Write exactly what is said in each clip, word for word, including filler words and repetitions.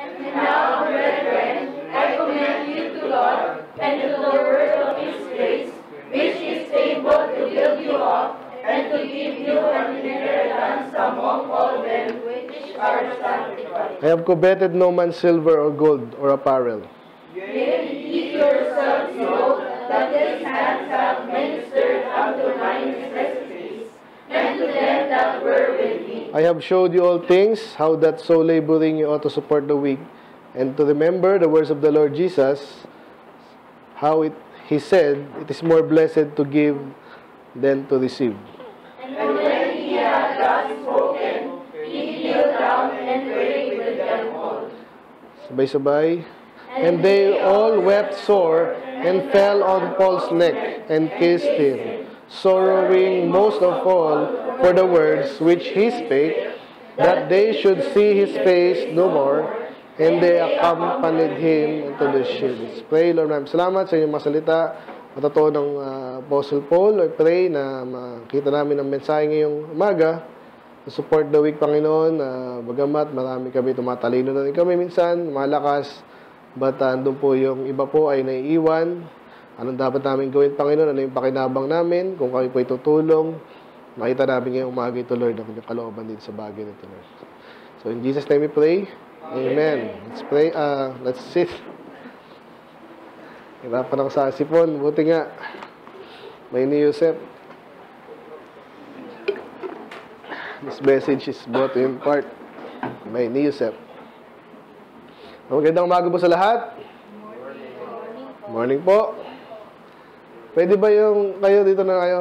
And now, brethren, I commend you to God and to the word of his grace, which is able to build you up and to give you an inheritance among all men which are sanctified. I have coveted no man's silver or gold or apparel. Yea, ye yourselves know that these hands have ministered unto my necessities, and to them that were with me. I have showed you all things, how that so laboring you ought to support the weak, and to remember the words of the Lord Jesus, how it, he said, it is more blessed to give than to receive. And when he had thus spoken, he kneeled down and prayed with them all. Sabay-sabay. And they all wept sore, and fell on Paul's neck, and kissed him, sorrowing most of all for the words which he spake, that they should see his face no more, and they accompanied him into the ships. Pray, Lord, maraming salamat sa inyong mga salita. Matotoo ng uh, Apostle Paul, I pray na makita namin ang mensahe ngayong umaga. Support the week, Panginoon. Uh, bagamat marami kami, tumatalino na rin kami minsan, malakas. But uh, andun po yung iba po ay naiiwan. Anong dapat namin gawin, Panginoon? Ano yung pakinabang namin? Kung kami po itutulong, makita namin ngayong umaga ito, Lord, ang kalooban din sa bagay nito, Lord. So in Jesus' name we pray. Amen. Amen. Let's pray. Uh, let's sit. Hirapan ako sa sipon. Buti nga, may ni-Yusef. This message is brought in part by ni-Yusef. Magandang umaga po sa lahat. Morning po. Pwede ba yung kayo dito na kayo?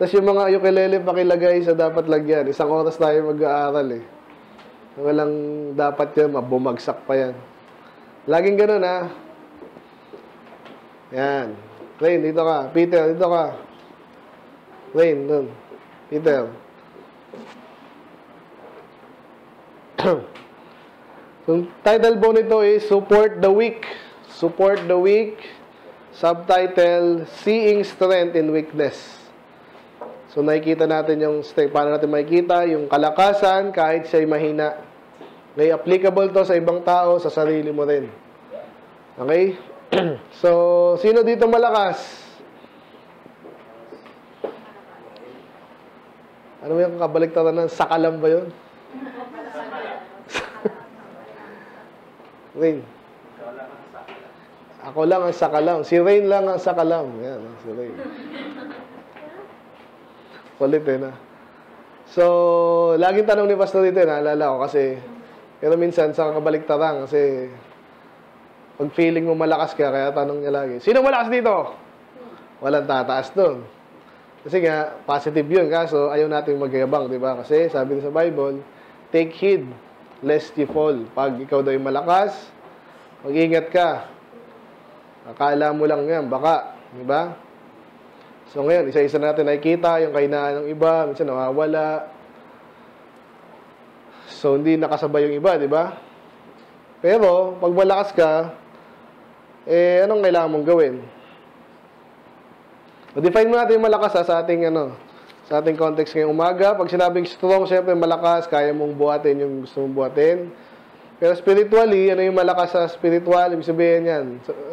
Tapos yung mga ukulele pakilagay sa dapat lagyan. Isang oras tayo mag-aaral eh. Walang dapat yan, mabumagsak pa yan. Laging ganun ha. Yan. Rain, dito ka. Peter, dito ka. Rain, dun. Peter. So, title po nito is Support the Weak. Support the Weak. Subtitle, Seeing Strength in Weakness. So, nakikita natin yung strength. Paano natin makikita? Yung kalakasan kahit siya'y mahina. Okay, applicable to sa ibang tao, sa sarili mo rin. Okay? So, sino dito malakas? Ano ba yung kabaliktaran ng sakalam ba yun? Rain. Ako lang ang sakalam. Si Rain lang ang sakalam. Yan, si Rain. Kulit eh na. So, laging tanong ni Pastor dito, naalala ko kasi, pero minsan sa kabaliktaran kasi, pag feeling mo malakas ka, kaya tanong niya lagi, sino malakas dito? Walang tataas doon. Kasi nga, positive yun. Kaso, ayaw natin magyabang, di ba? Kasi, sabi sa Bible, take heed, lest you fall. Pag ikaw daw yung malakas, mag-ingat ka. Akala mo lang yan, baka. Di ba? So, ngayon, isa-isa natin nakikita yung kahinaan ng iba. Minsan, nawawala. So, hindi nakasabay yung iba, di ba? Pero, pag malakas ka, eh, anong kailangan mong gawin? Define mo natin yung malakas ha, sa ating, ano, sa ating context ngayong umaga. Pag sinabing strong, syempre malakas, kaya mong buhatin yung gusto mong buhatin. Pero spiritually, ano yung malakas sa spiritual? Ibig sabihin yan.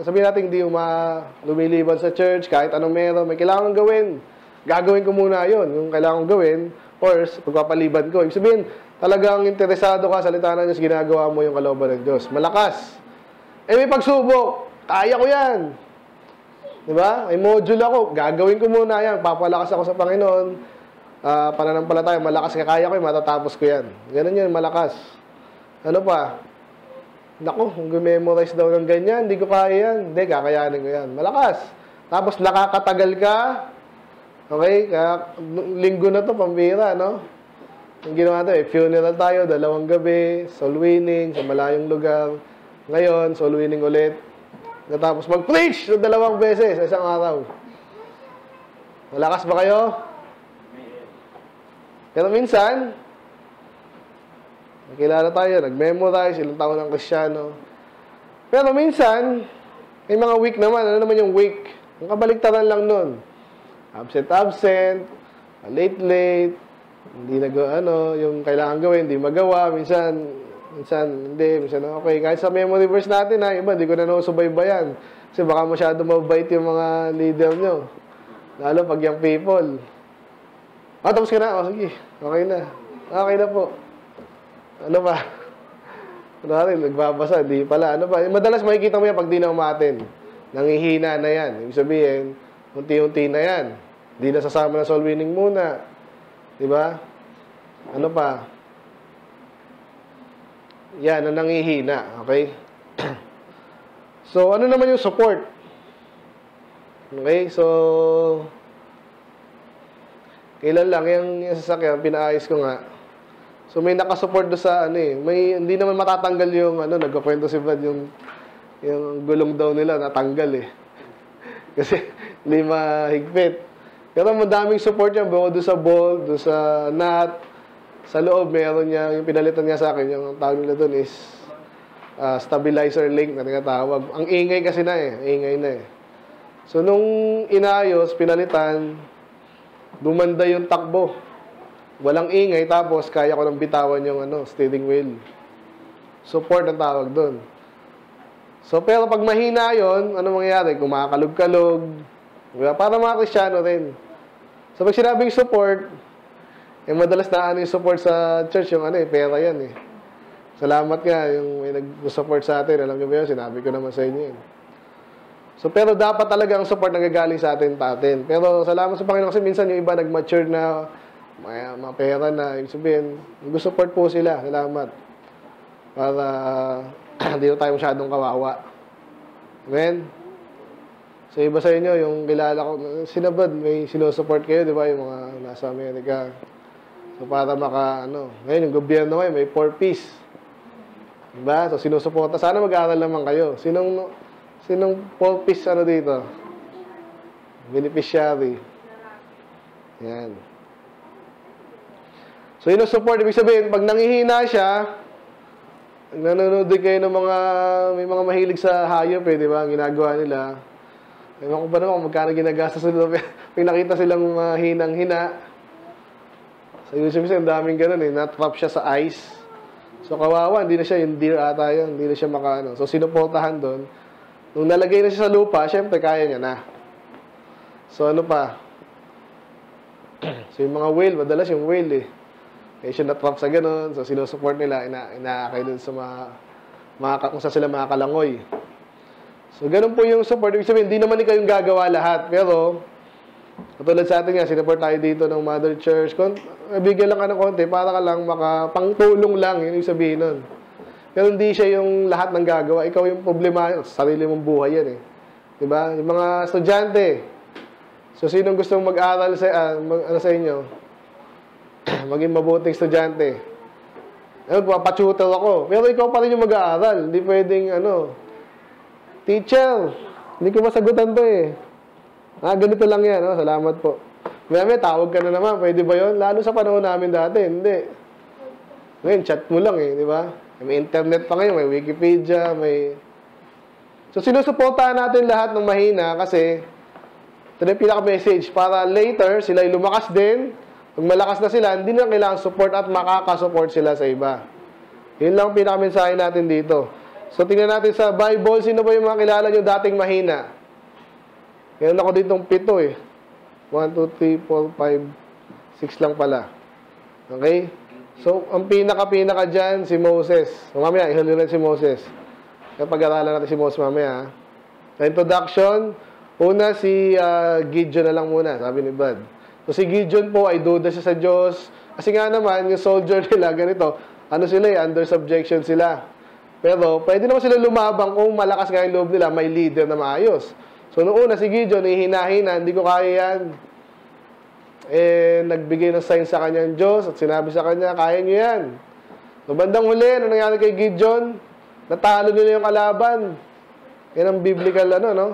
Sabihin natin, hindi yung lumiliban sa church, kahit anong meron, may kailangan mong gawin. Gagawin ko muna yun, yung kailangan mong gawin. Or, pagpapaliban ko. Ibig sabihin, talagang interesado ka sa salita ng Diyos, ginagawa mo yung kalooban ng Diyos. Malakas. Eh, may pagsubok. Kaya ko yan. Diba? May module ako. Gagawin ko muna yan. Papalakas ako sa Panginoon. Uh, pananampalataya. Malakas ka. Kaya ko yan. Matatapos ko yan. Ganun yan. Malakas. Ano pa? Naku, kung gumemorize daw ng ganyan, hindi ko kaya yan. Hindi, kakayanin ko yan. Malakas. Tapos, nakakatagal ka. Okay? Kaya, linggo na to, pambira, no? Ang ginawa natin, eh, funeral tayo, dalawang gabi, soul winning, sa malayong lugar. Ngayon, soul winning ulit. Natapos mag-preach na dalawang beses, isang araw. Malakas ba kayo? Pero minsan, nakilala tayo, nag-memorize, ilang taon ng Kristyano. Pero minsan, may mga weak naman. Ano naman yung weak? Ang kabaliktaran lang nun. Absent-absent, late-late, hindi nag-ano, yung kailangan gawin, hindi magawa. Minsan, Minsan, hindi. Minsan, okay. Kahit sa memory verse natin, ha, iba, hindi ko na nausubaybayan. Kasi baka masyado mabait yung mga leader nyo. Lalo pag yung people. Ah, tapos ka na. Oh, sige. Okay na. Okay na po. Ano ba? Kunwari, nagbabasa. Di pala. Ano ba? Madalas makikita mo yan pag di na umatin. Nangihina na yan. Ibig sabihin, unti-unti na yan. Di na sasama na soul winning muna. Diba? Ano pa? Yan, ang nangihina. Okay? So, ano naman yung support? Okay? So, kailan lang yung, yung sasakyan, pinaayos ko nga. So, may nakasupport doon sa ano eh. May, hindi naman matatanggal yung ano, nagkakwento si Brad yung yung gulong daw nila, natanggal eh. Kasi, hindi mahigpit. Pero madaming support niya, bukod doon sa ball, doon sa nut, sa loob, meron niya, yung pinalitan niya sa akin, yung tawag nila doon is uh, stabilizer link na tinatawag. Ang ingay kasi na eh, ingay na eh. So, nung inayos, pinalitan, dumanda yung takbo. Walang ingay, tapos kaya ko nang bitawan yung ano, steering wheel. Support ang tawag doon. So, pero pag mahina yun, ano mangyayari? Kumakalog-kalog. Para mga Kristyano rin. So, pag sinabing support, eh, madalas na ano yung support sa church, yung ano eh, pera yan eh. Salamat nga, yung may nag-support sa atin. Alam niyo ba yun, sinabi ko naman sa inyo yun. So, pero dapat talaga ang support na gagaling sa atin, patin. Pero salamat sa Panginoon kasi minsan yung iba nag-mature na, mga, mga pera na, ibig sabihin, nag-support po sila, salamat. Para, hindi na tayo masyadong kawawa. Amen? So, iba sa inyo, yung kilala ko, sinabad, may sinusupport kayo, di ba, yung mga nasa Amerika. So, para maka, ano, ngayon, yung gobyerno ngayon, may four P's. Diba? So, sinusuporta. Sana mag-aaral naman kayo. Sinong, sinong four P's, ano dito? Beneficiary. Yan. So, yun ang support. Ibig sabihin, pag nangihina siya, nanonood din kayo ng mga, may mga mahilig sa hayop, eh, di ba, ang ginagawa nila. Ewan ko ba naman kung magkano ginagasta sila. May nakita silang uh, hinang-hina. Sa YouTube siya, ang daming ganun eh. Natrap siya sa ice. So, kawawa. Hindi na siya yung deer ata yun. Hindi na siya makaano. So, sinuportahan doon. Nung nalagay na siya sa lupa, syempre, kaya niya na. So, ano pa? So, yung mga whale, madalas yung whale eh. Kaya siya natrap sa ganun. So, sinusupport nila. Ina inaakay doon sa mga, mga kung saan sila mga kalangoy. So, ganun po yung support. Ibig sabihin, hindi naman ikayong gagawa lahat. Pero, katulad sa atin nga, sinaport tayo dito ng Mother Church. Bigyan lang ka ng konti para ka lang makapangtulong lang. Yun yung sabihin nun. Pero hindi siya yung lahat ng gagawa. Ikaw yung problema. Sarili mong buhay yan eh. Diba? Yung mga estudyante. So, sinong gustong mag-aral sa, ah, mag, ano sa inyo? Maging mabuting estudyante. Ayun, papachutor ako. Pero ikaw pa rin yung mag-aaral. Hindi pwedeng, ano... Teacher, hindi ko masagutan to eh. Ah, ganito lang yan. Oh, salamat po. Mayami, tawag ka na naman. Pwede ba yun? Lalo sa panahon namin dati. Hindi. Ngayon, chat mo lang eh. Di ba? May internet pa ngayon. May Wikipedia. May... So, sinusuportahan natin lahat ng mahina kasi ito na yung pinaka-message para later sila lumakas din. Pag malakas na sila, hindi na kailangan support at makakasupport sila sa iba. Yun lang ang pinaka-mensahe natin dito. So, tingnan natin sa Bible, sino ba yung mga kilala nyo dating mahina? Ganun ako ditong pito eh. one, two, three, four, five, six lang pala. Okay? So, ang pinaka-pinaka dyan, si Moses. So, mamaya, ihuli rin si Moses. Kaya pag-aralan natin si Moses mamaya. Sa introduction, una si uh, Gideon na lang muna, sabi ni Brad. So, si Gideon po ay duda siya sa Diyos. Kasi nga naman, yung soldier nila, ganito, ano sila eh, under subjection sila. Pero, pwede naman sila lumabang kung malakas nga yung loob nila, may leader na maayos. So, noong una si Gideon, ihinahina, hindi ko kaya yan. Eh, nagbigay ng sign sa kanya ng Diyos at sinabi sa kanya, kaya nyo yan. So, bandang huli, ano nangyari kay Gideon? Natalo nila yung kalaban. Yan ang biblical, ano, no?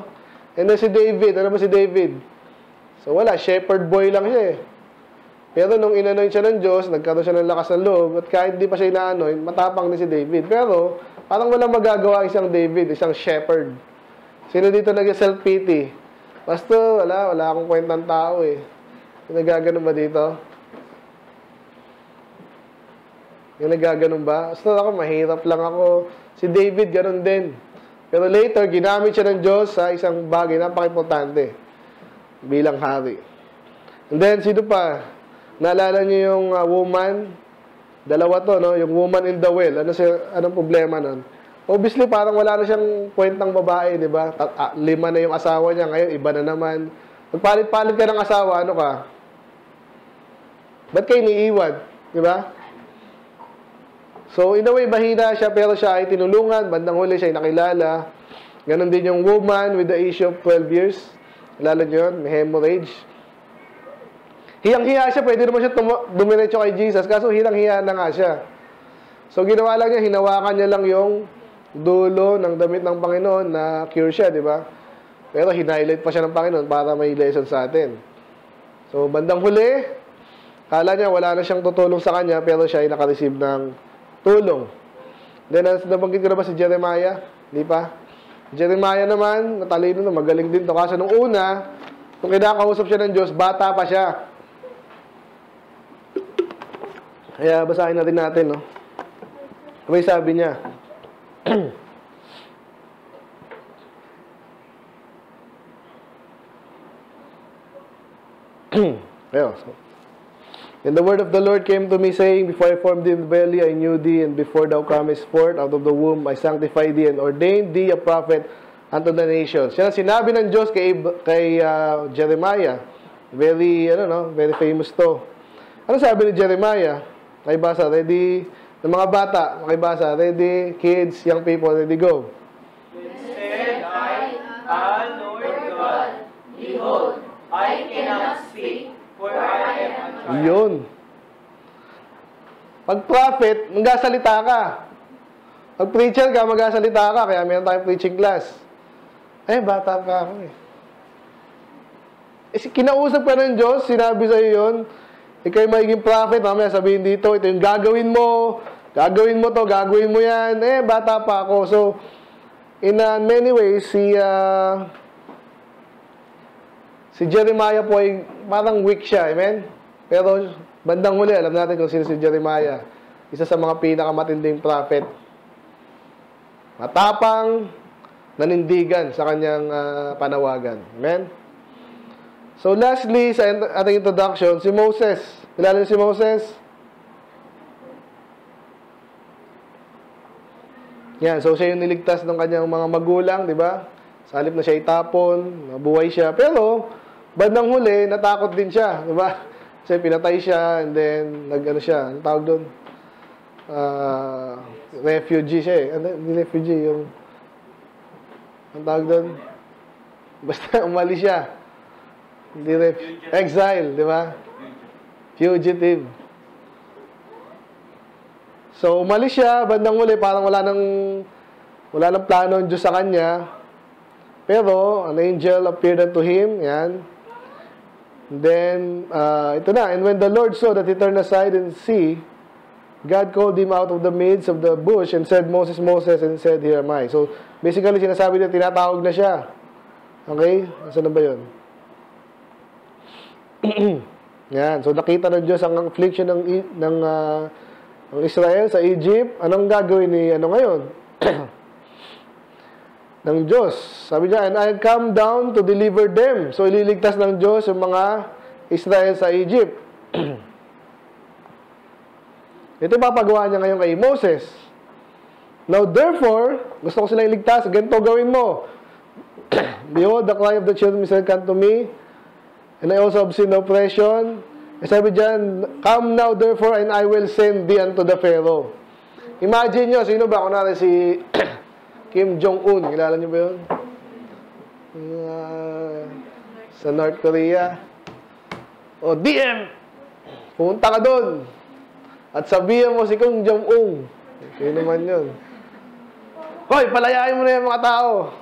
And then si David, ano ba si David? So, wala, shepherd boy lang siya eh. Pero nung inanoint siya ng Diyos, nagkaroon siya ng lakas ng loob, at kahit di pa siya inanoint, matapang na si David. Pero, parang walang magagawa isang David, isang shepherd. Sino dito nag-self-pity? Pastor, wala, wala akong kwentang tao eh. Nagagano ba dito? Yung nagaganon ba? Basta ako, mahirap lang ako. Si David, ganon din. Pero later, ginamit siya ng Diyos sa isang bagay na napaka-importante bilang hari. And then, sino pa? Naalala niyo yung uh, woman? Dalawa to, no? Yung woman in the well. Ano siya, anong problema nun? Obviously, parang wala na siyang point ng babae, di ba? Ah, lima na yung asawa niya. Ngayon, iba na naman. Magpalit-palit ka ng asawa, ano ka? Ba't kayo niiwan? Di ba? So, in a way, bahina siya, pero siya ay tinulungan. Bandang huli, siya ay nakilala. Ganon din yung woman with the issue of twelve years. Lalo nyo yun, may hemorrhage. Hiyang-hiya siya, pwede naman siya dumiretso kay Jesus, kaso hirang-hiya na nga siya. So, ginawa lang niya, hinawakan niya lang yung dulo ng damit ng Panginoon na cure siya, di ba? Pero hinighlight pa siya ng Panginoon para may lesson sa atin. So, bandang huli, kala niya, wala na siyang tutulong sa kanya, pero siya ay nakareceive ng tulong. Then, nabanggit ko na ba si Jeremiah? Hindi pa? Jeremiah naman, natalino na, magaling din to. Kasi nung una, nung kinakausap siya ng Diyos, bata pa siya. Kaya, basahin natin natin, no? May sabi niya. Ayan, so. And the word of the Lord came to me, saying, Before I formed thee in the belly, I knew thee, and before thou camest forth out of the womb, I sanctified thee, and ordained thee a prophet unto the nations. Yan ang sinabi ng Diyos kay, kay uh, Jeremiah. Very, ano no, very famous to. Ano sabi ni Jeremiah? Makibasa, ready? Ng mga bata, makibasa, ready? Kids, young people, ready, go. Instead, I, ah, Lord God, behold, I cannot speak, for I am a child. Yun. Pag prophet, magkasalita ka. Pag preacher ka, magkasalita ka. Kaya meron tayong preaching class. Eh, bata pa ako eh. eh kinausap ka ng Diyos, sinabi sa'yo yun. Ikaw'y magiging prophet, mamaya sabihin dito, ito yung gagawin mo, gagawin mo to, gagawin mo yan. Eh, bata pa ako. So, in uh, many ways, si... Uh, Si Jeremiah po ay parang weak siya, amen? Pero bandang huli, alam natin kung sino si Jeremiah. Isa sa mga pinakamatinding prophet. Matapang, nanindigan sa kanyang uh, panawagan. Amen? So lastly, sa ating introduction, si Moses. Kilala niyo si Moses? Yan, so siya yung niligtas ng kanyang mga magulang, di ba? Sa halip na siya itapon, nabuhay siya. Pero, bandang huli, natakot din siya, di ba? Kasi pinatay siya, and then, nag-ano siya, anong tawag doon? Uh, refugee siya eh. Ano, hindi refugee, yung... Anong tawag doon? Basta, umali siya. Hindi refugee. Exile, di ba? Fugitive. So, umali siya, bandang huli, parang wala nang... Wala nang plano ng Diyos sa kanya. Pero, an angel appeared unto him. Yan. Then, uh, ito na. And when the Lord saw that he turned aside and see, God called him out of the midst of the bush and said, Moses, Moses, and said, Here am I. So, basically, sinasabi niya, tinatawag na siya. Okay? Saan na ba yun? Yan. So, nakita ng Diyos ang affliction ng, ng, uh, ng Israel sa Egypt. Anong gagawin ni, ano ngayon? ng Diyos. Sabi niya, and I come down to deliver them. So, ililigtas ng Diyos yung mga Israel sa Egypt. Ito papagawa niya ngayon kay Moses. Now, therefore, gusto ko silang iligtas. Ganito gawin mo. Behold, the cry of the children of Israel come to me, and I also have seen oppression. And sabi dyan, come now, therefore, and I will send thee unto the Pharaoh. Imagine nyo, sino ba? Kunwari si... Kim Jong-un, kilala niyo ba yun? Uh, sa North Korea. O, D M! Punta ka doon! At sabihan mo si Kim Jong-un. Kaya naman yun. Hoy, palayain mo na yung mga tao.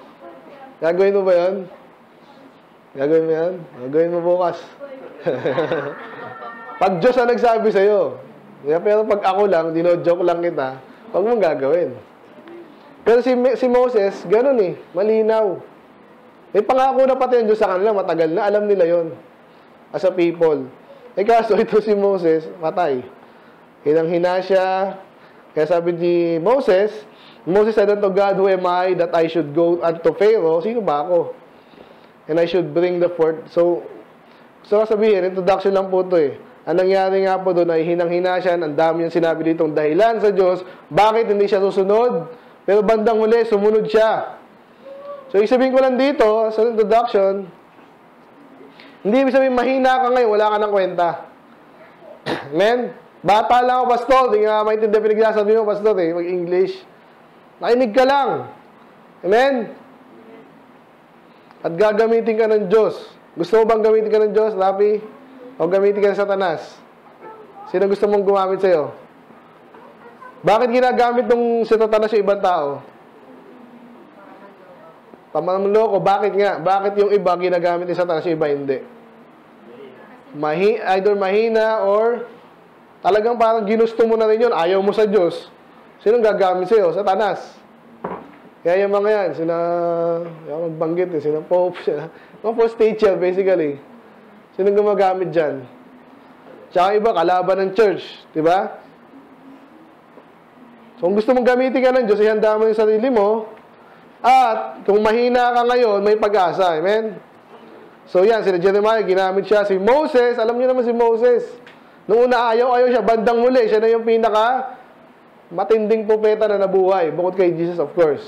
Gagawin mo ba yun? Gagawin mo yan? Gagawin mo bukas. Pag Diyos ang nagsabi sa'yo. Pero pag ako lang, dino-joke lang kita, huwag mong gagawin. Pero si, si Moses, ganun eh, malinaw. May pangako na pati ang Diyos sa kanila, matagal na, alam nila yon as a people. Eh kaso, ito si Moses, matay. Hinang-hina siya, Kaya sabi ni Moses, Moses said unto God, who am I that I should go unto Pharaoh? Sino ba ako? And I should bring the forth. So, gusto ko sabihin, introduction lang po ito eh. Ang nangyari nga po doon ay hinang-hina siya. Ang dami yung sinabi ditong dahilan sa Diyos. Bakit hindi siya susunod? Pero bandang huli, sumunod siya. So, ibig sabihin ko lang dito, sa introduction, hindi ibig sabihin mahina ka ngayon, wala ka ng kwenta. Amen? Bata lang ako, pastor. Hindi nga maintindihan pinagsasabi mo, pastor eh. Mag-English. Nakinig ka lang. Amen? At gagamitin ka ng Diyos. Gusto mo bang gamitin ka ng Diyos, Raffy? O gamitin ka ng Satanas? Sino gusto mong gumamit sa'yo? Bakit ginagamit ng Satanas yung ibang tao? Pamanloko. Bakit nga? Bakit yung iba ginagamit ni Satanas, yung iba hindi? Mahi, either mahina or talagang parang ginusto mo na rin yun. Ayaw mo sa Diyos. Sinong gagamit sa'yo? Satanas. Kaya yung mga yan, sina... Yung magbanggit eh, sina Pope, sina... Mga post teacher, basically. Sinong gumagamit dyan? Tsaka iba, kalaban ng church. Diba? So, kung gusto mong gamitin ka ng Diyos, ihanda mo yung sarili mo. At, kung mahina ka ngayon, may pag-asa. Amen? So, yan, si Jeremiah, ginamit siya. Si Moses, alam niyo naman si Moses. Nung una, ayaw-ayaw siya. Bandang muli, siya na yung pinaka... matinding propeta na nabuhay, bukod kay Jesus, of course.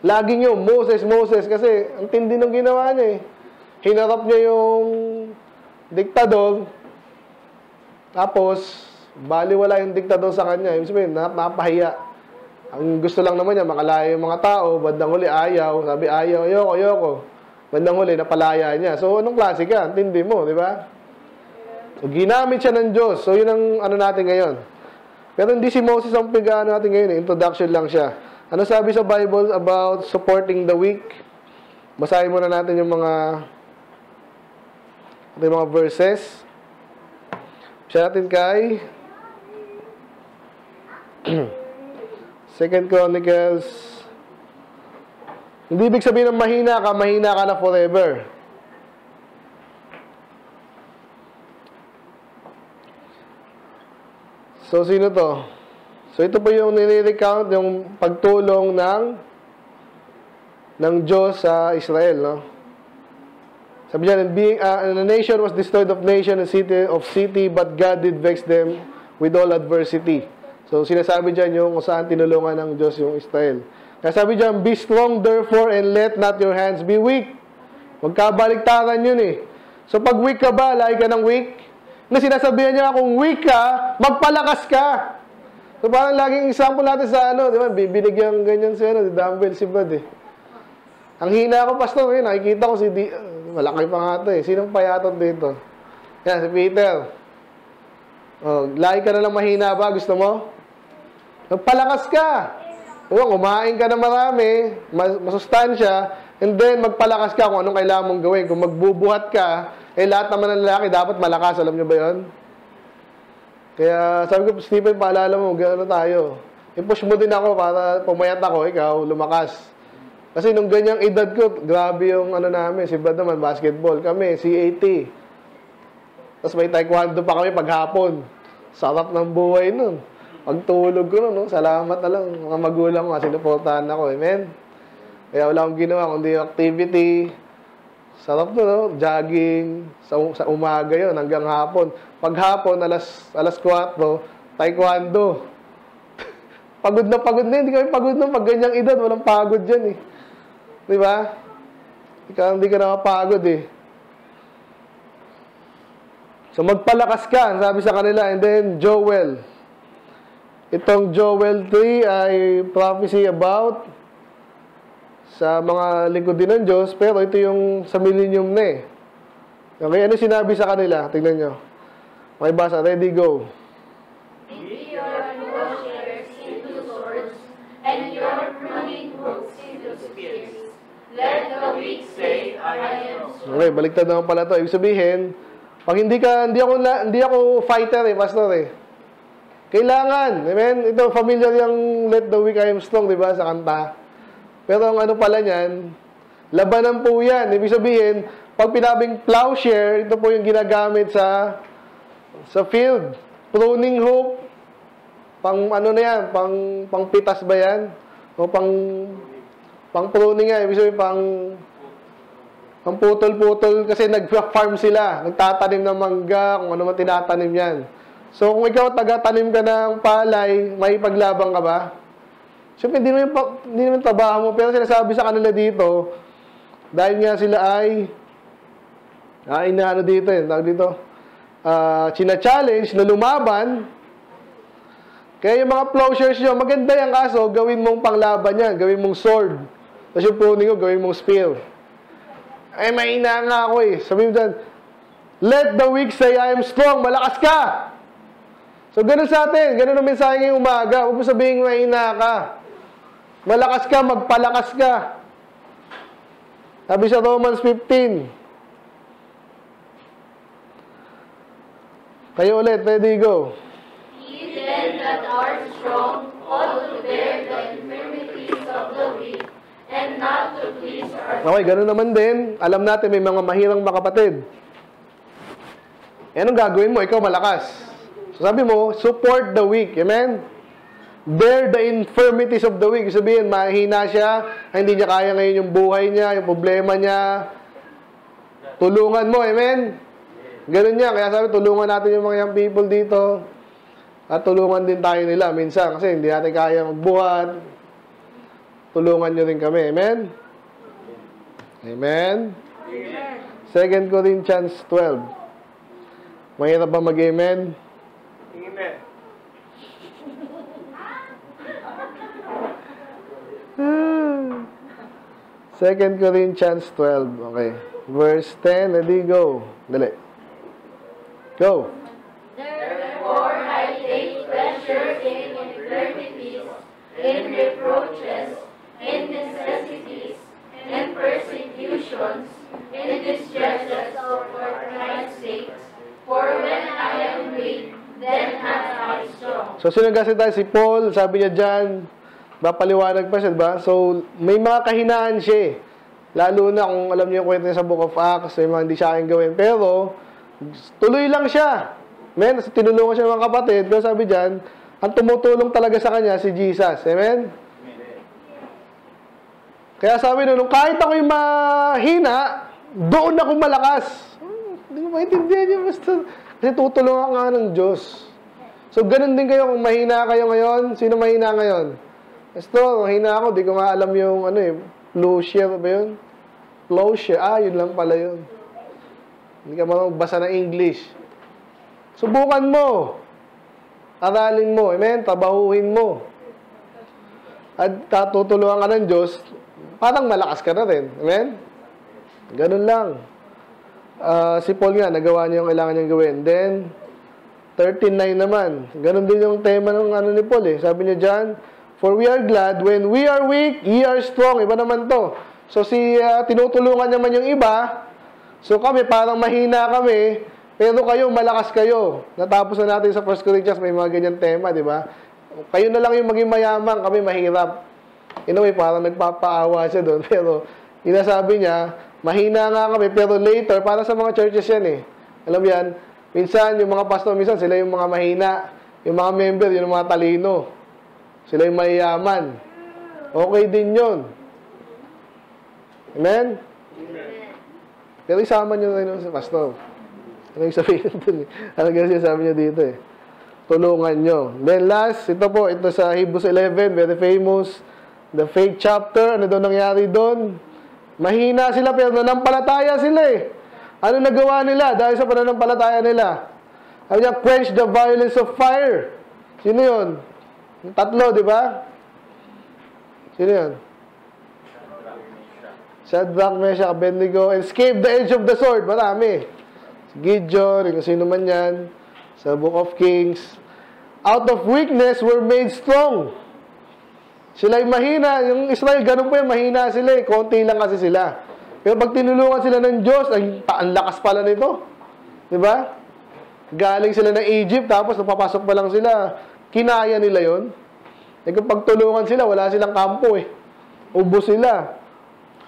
Lagi nyo, Moses, Moses, kasi ang tindi ng ginawa niya eh. Hinarap niya yung diktador, tapos, baliwala yung diktador sa kanya. Ibig sabihin, napapahiya. Ang gusto lang naman niya, makalaya yung mga tao, bandang huli, ayaw. Sabi, ayaw, ayoko, ayoko. Bandang huli, napalaya niya. So, anong klase ka? Ang tindi mo, di ba? So, ginamit siya ng Diyos. So, yun ang ano natin ngayon. Pero hindi si Moses ang pigaan natin ngayon. Introduction lang siya. Ano sabi sa Bible about supporting the weak? Basahin muna natin yung mga yung mga verses. Siya natin kay Second Chronicles. Hindi ibig sabihin ng mahina ka, mahina ka na forever. So, sino to? So, ito po yung nire-recount, yung pagtulong ng ng Diyos sa Israel, no? Sabi niya, and being, uh, and the nation was destroyed of nation and city of city, but God did vex them with all adversity. So, sinasabi dyan yung kung saan tinulungan ng Diyos yung Israel. Kaya sabi dyan, be strong therefore and let not your hands be weak. Huwag kabaliktaran yun eh. So, pag weak ka ba, lahi ka ng weak? Na sinasabihan niya, kung weak ka, magpalakas ka. So, parang laging example natin sa ano, di ba? Binigyan ganyan si ano, dumbbell si Brad eh. Ang hina ko, pastor, eh, nakikita ko si Di... Uh, malaki pa nga ito eh. Sinong payatot dito? Yan, si Peter. Oh, lagi ka na lang mahina ba? Gusto mo? Magpalakas ka. Huwag, kumain ka na marami, mas, masustansya, and then magpalakas ka kung anong kailangan mong gawin. Kung magbubuhat ka, eh, lahat naman ng lalaki dapat malakas. Alam nyo ba yun? Kaya sabi ko, Stephen, paalala mo, gano'n tayo. I-push mo din ako para pumayat ako, ikaw, lumakas. Kasi nung ganyang edad ko, grabe yung ano namin. Si Brad naman, basketball. Kami, C A T. Tapos may taekwondo pa kami paghapon. Sarap ng buhay nun. Pagtulog ko nun, no? Salamat na lang. Mga magulang ko, sinuportahan ako. Amen? Kaya wala akong ginawa, kundi activity. Sarap doon, no? Jogging. Sa, sa umaga yon hanggang hapon. Pag hapon, alas, alas kwatro, taekwondo. Pagod na pagod na. Hindi kami pagod na. Pag ganyang edad, walang pagod dyan eh. Di ba? Hindi ka nakapagod eh. So, magpalakas ka, sabi sa kanila. And then, Joel. Itong Joel three ay prophecy about sa mga lingkod din ng Diyos, pero ito yung sa millennium na eh. Okay, ano sinabi sa kanila? Tignan nyo. Okay, basa. Ready, go. And we are your washers into swords, and your pruning hooks into spears. Let the weak say, I am strong. Okay, baliktad naman pala ito. Ibig sabihin, pag hindi ka, hindi ako, hindi ako fighter eh, pastor eh. Kailangan. Amen? Ito, familiar yung let the weak I am strong, di ba? Sa kanta. Pero ang ano pala niyan, labanan po yan. Ibig sabihin, pag pinabing plowshare, ito po yung ginagamit sa sa field. Pruning hook. Pang ano na yan? Pang, pang pitas ba yan? O pang pang pruning nga. Ibig sabihin, pang pang putol-putol kasi nag-farm sila. Nagtatanim ng mangga, kung ano man tinatanim yan. So, kung ikaw taga-tanim ka ng palay, may paglabang ka ba? Siyempre, hindi naman, hindi naman trabaho mo. Pero sinasabi sa kanila dito, dahil nga sila ay ah, inaano dito eh. Tawag dito. Uh, china-challenge na lumaban. Kaya yung mga plowshares nyo, maganda yan kaso, gawin mong panglaban yan, gawin mong sword. Tapos yung pruning ko, gawin mong spear. Ay, mahina nga ako eh. Sabi mo dyan, let the weak say I am strong. Malakas ka! So, ganun sa atin. Ganun ang mensahe ngayong umaga. Huwag mo sabihin, mahina ka. Malakas ka, magpalakas ka. Sabi sa Romans fifteen. Kayo ulit, pwede go. Then that are strong ought to bear the infirmities of the weak and not to please ourselves. Okay, ganun naman din. Alam natin may mga mahirang makapatid. E anong gagawin mo? Ikaw malakas. So sabi mo, support the weak. Amen? Bear the infirmities of the weak. Sabihin, mahihina siya, hindi niya kaya ngayon yung buhay niya, yung problema niya. Tulungan mo. Amen? Ganun niya. Kaya sabi, tulungan natin yung mga young people dito. At tulungan din tayo nila minsan kasi hindi natin kaya magbuhat. Tulungan nyo rin kami. Amen? Amen? Amen. Second Corinthians twelve. Mahirap ba mag-amen? Amen. Second Corinthians twelve. Okay. Verse ten. Ready? Go. Dali. Go. Therefore, I take pleasure in infirmities, in reproaches, in necessities, in persecutions, in distresses for Christ's sake. For when I am weak, then I am strong. So, sinagasi tayo si Paul, sabi niya dyan, mapaliwanag pa siya, diba? So, may mga kahinaan siya. Lalo na kung alam niyo yung kwento niya sa Book of Acts, may mga hindi siya kayang gawin. Pero, tuloy lang siya. Amen? Kasi tinulungan siya ng mga kapatid. Pero sabi dyan, ang tumutulong talaga sa kanya si Jesus. Amen? Amen. Kaya sabi nun, kahit ako'y mahina, doon ako malakas. Hmm, hindi ko maintindihan niya. Basta, kasi tutulungan nga ng Diyos. So, ganun din kayo. Kung mahina kayo ngayon, sino mahina ngayon? Basta, mahina ako. Di ko nga alam yung, ano eh, plowshare ba yun? Plowshare. Ah, yun lang pala yun. Hindi ka magbasa ng English. Subukan mo. Aralin mo. Amen? Trabahuhin mo. At tatutulungan ka ng Diyos, parang malakas ka na rin. Amen? Ganun lang. Uh, si Paul nga, nagawa niya yung kailangan niyang gawin. Then, thirteen nine naman. Ganun din yung tema ng ano ni Paul eh. Sabi niya dyan, for we are glad when we are weak, ye are strong. Iba naman to. So, si uh, tinutulungan naman yung iba. So, kami parang mahina kami. Pero kayo, malakas kayo. Natapos na natin sa First Corinthians, may mga ganyan tema, di ba? Kayo na lang yung maging mayaman, kami mahirap. In a way, parang nagpapaawa siya doon. Pero, inasabi niya, mahina nga kami, pero later, para sa mga churches yan eh. Alam yan, minsan, yung mga pastor, minsan, sila yung mga mahina. Yung mga member, yung mga talino. Sila yung mayaman. Okay din yun. Amen? Amen. Pero isama niyo na rin si pastor. Ano yung sabihin dun eh? Ano yung sabi niya dito eh? Tulungan nyo. Then last, ito po, ito sa Hebrews eleven, very famous. The faith chapter, ano daw nangyari doon? Mahina sila pero nanampalataya sila eh. Ano nagawa nila dahil sa pananampalataya nila? Sabi niya, quench the violence of fire. Sino yun? Tatlo, di ba? Sino yun? Shadrach, Meshach, Abednego, and escape the edge of the sword. Marami. Gideon, kung sino man yan, sa Book of Kings, out of weakness were made strong. Sila yung mahina. Yung Israel, ganun po yung mahina sila. Konti lang kasi sila. Pero pag tinulungan sila ng Diyos, ay, ang lakas pala nito. Diba? Galing sila ng Egypt, tapos napapasok pa lang sila. Kinaya nila yun. E kung pagtulungan sila, wala silang kampo eh. Ubo sila.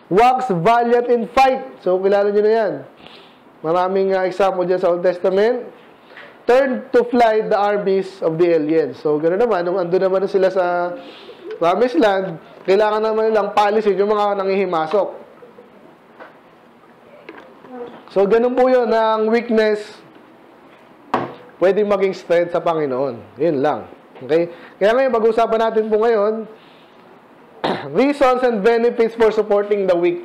Wax valiant in fight. So, kilala nyo na yan. Maraming uh, example dyan sa Old Testament. turned to fly the armies of the aliens. So, gano'n naman. Nung ando naman sila sa Promised Land, kailangan naman nilang palisin yung mga nangihimasok. So, gano'n po yun. Ang weakness, pwedeng maging strength sa Panginoon. Yun lang. Okay? Kaya ngayon, pag-uusapan natin po ngayon, reasons and benefits for supporting the weak.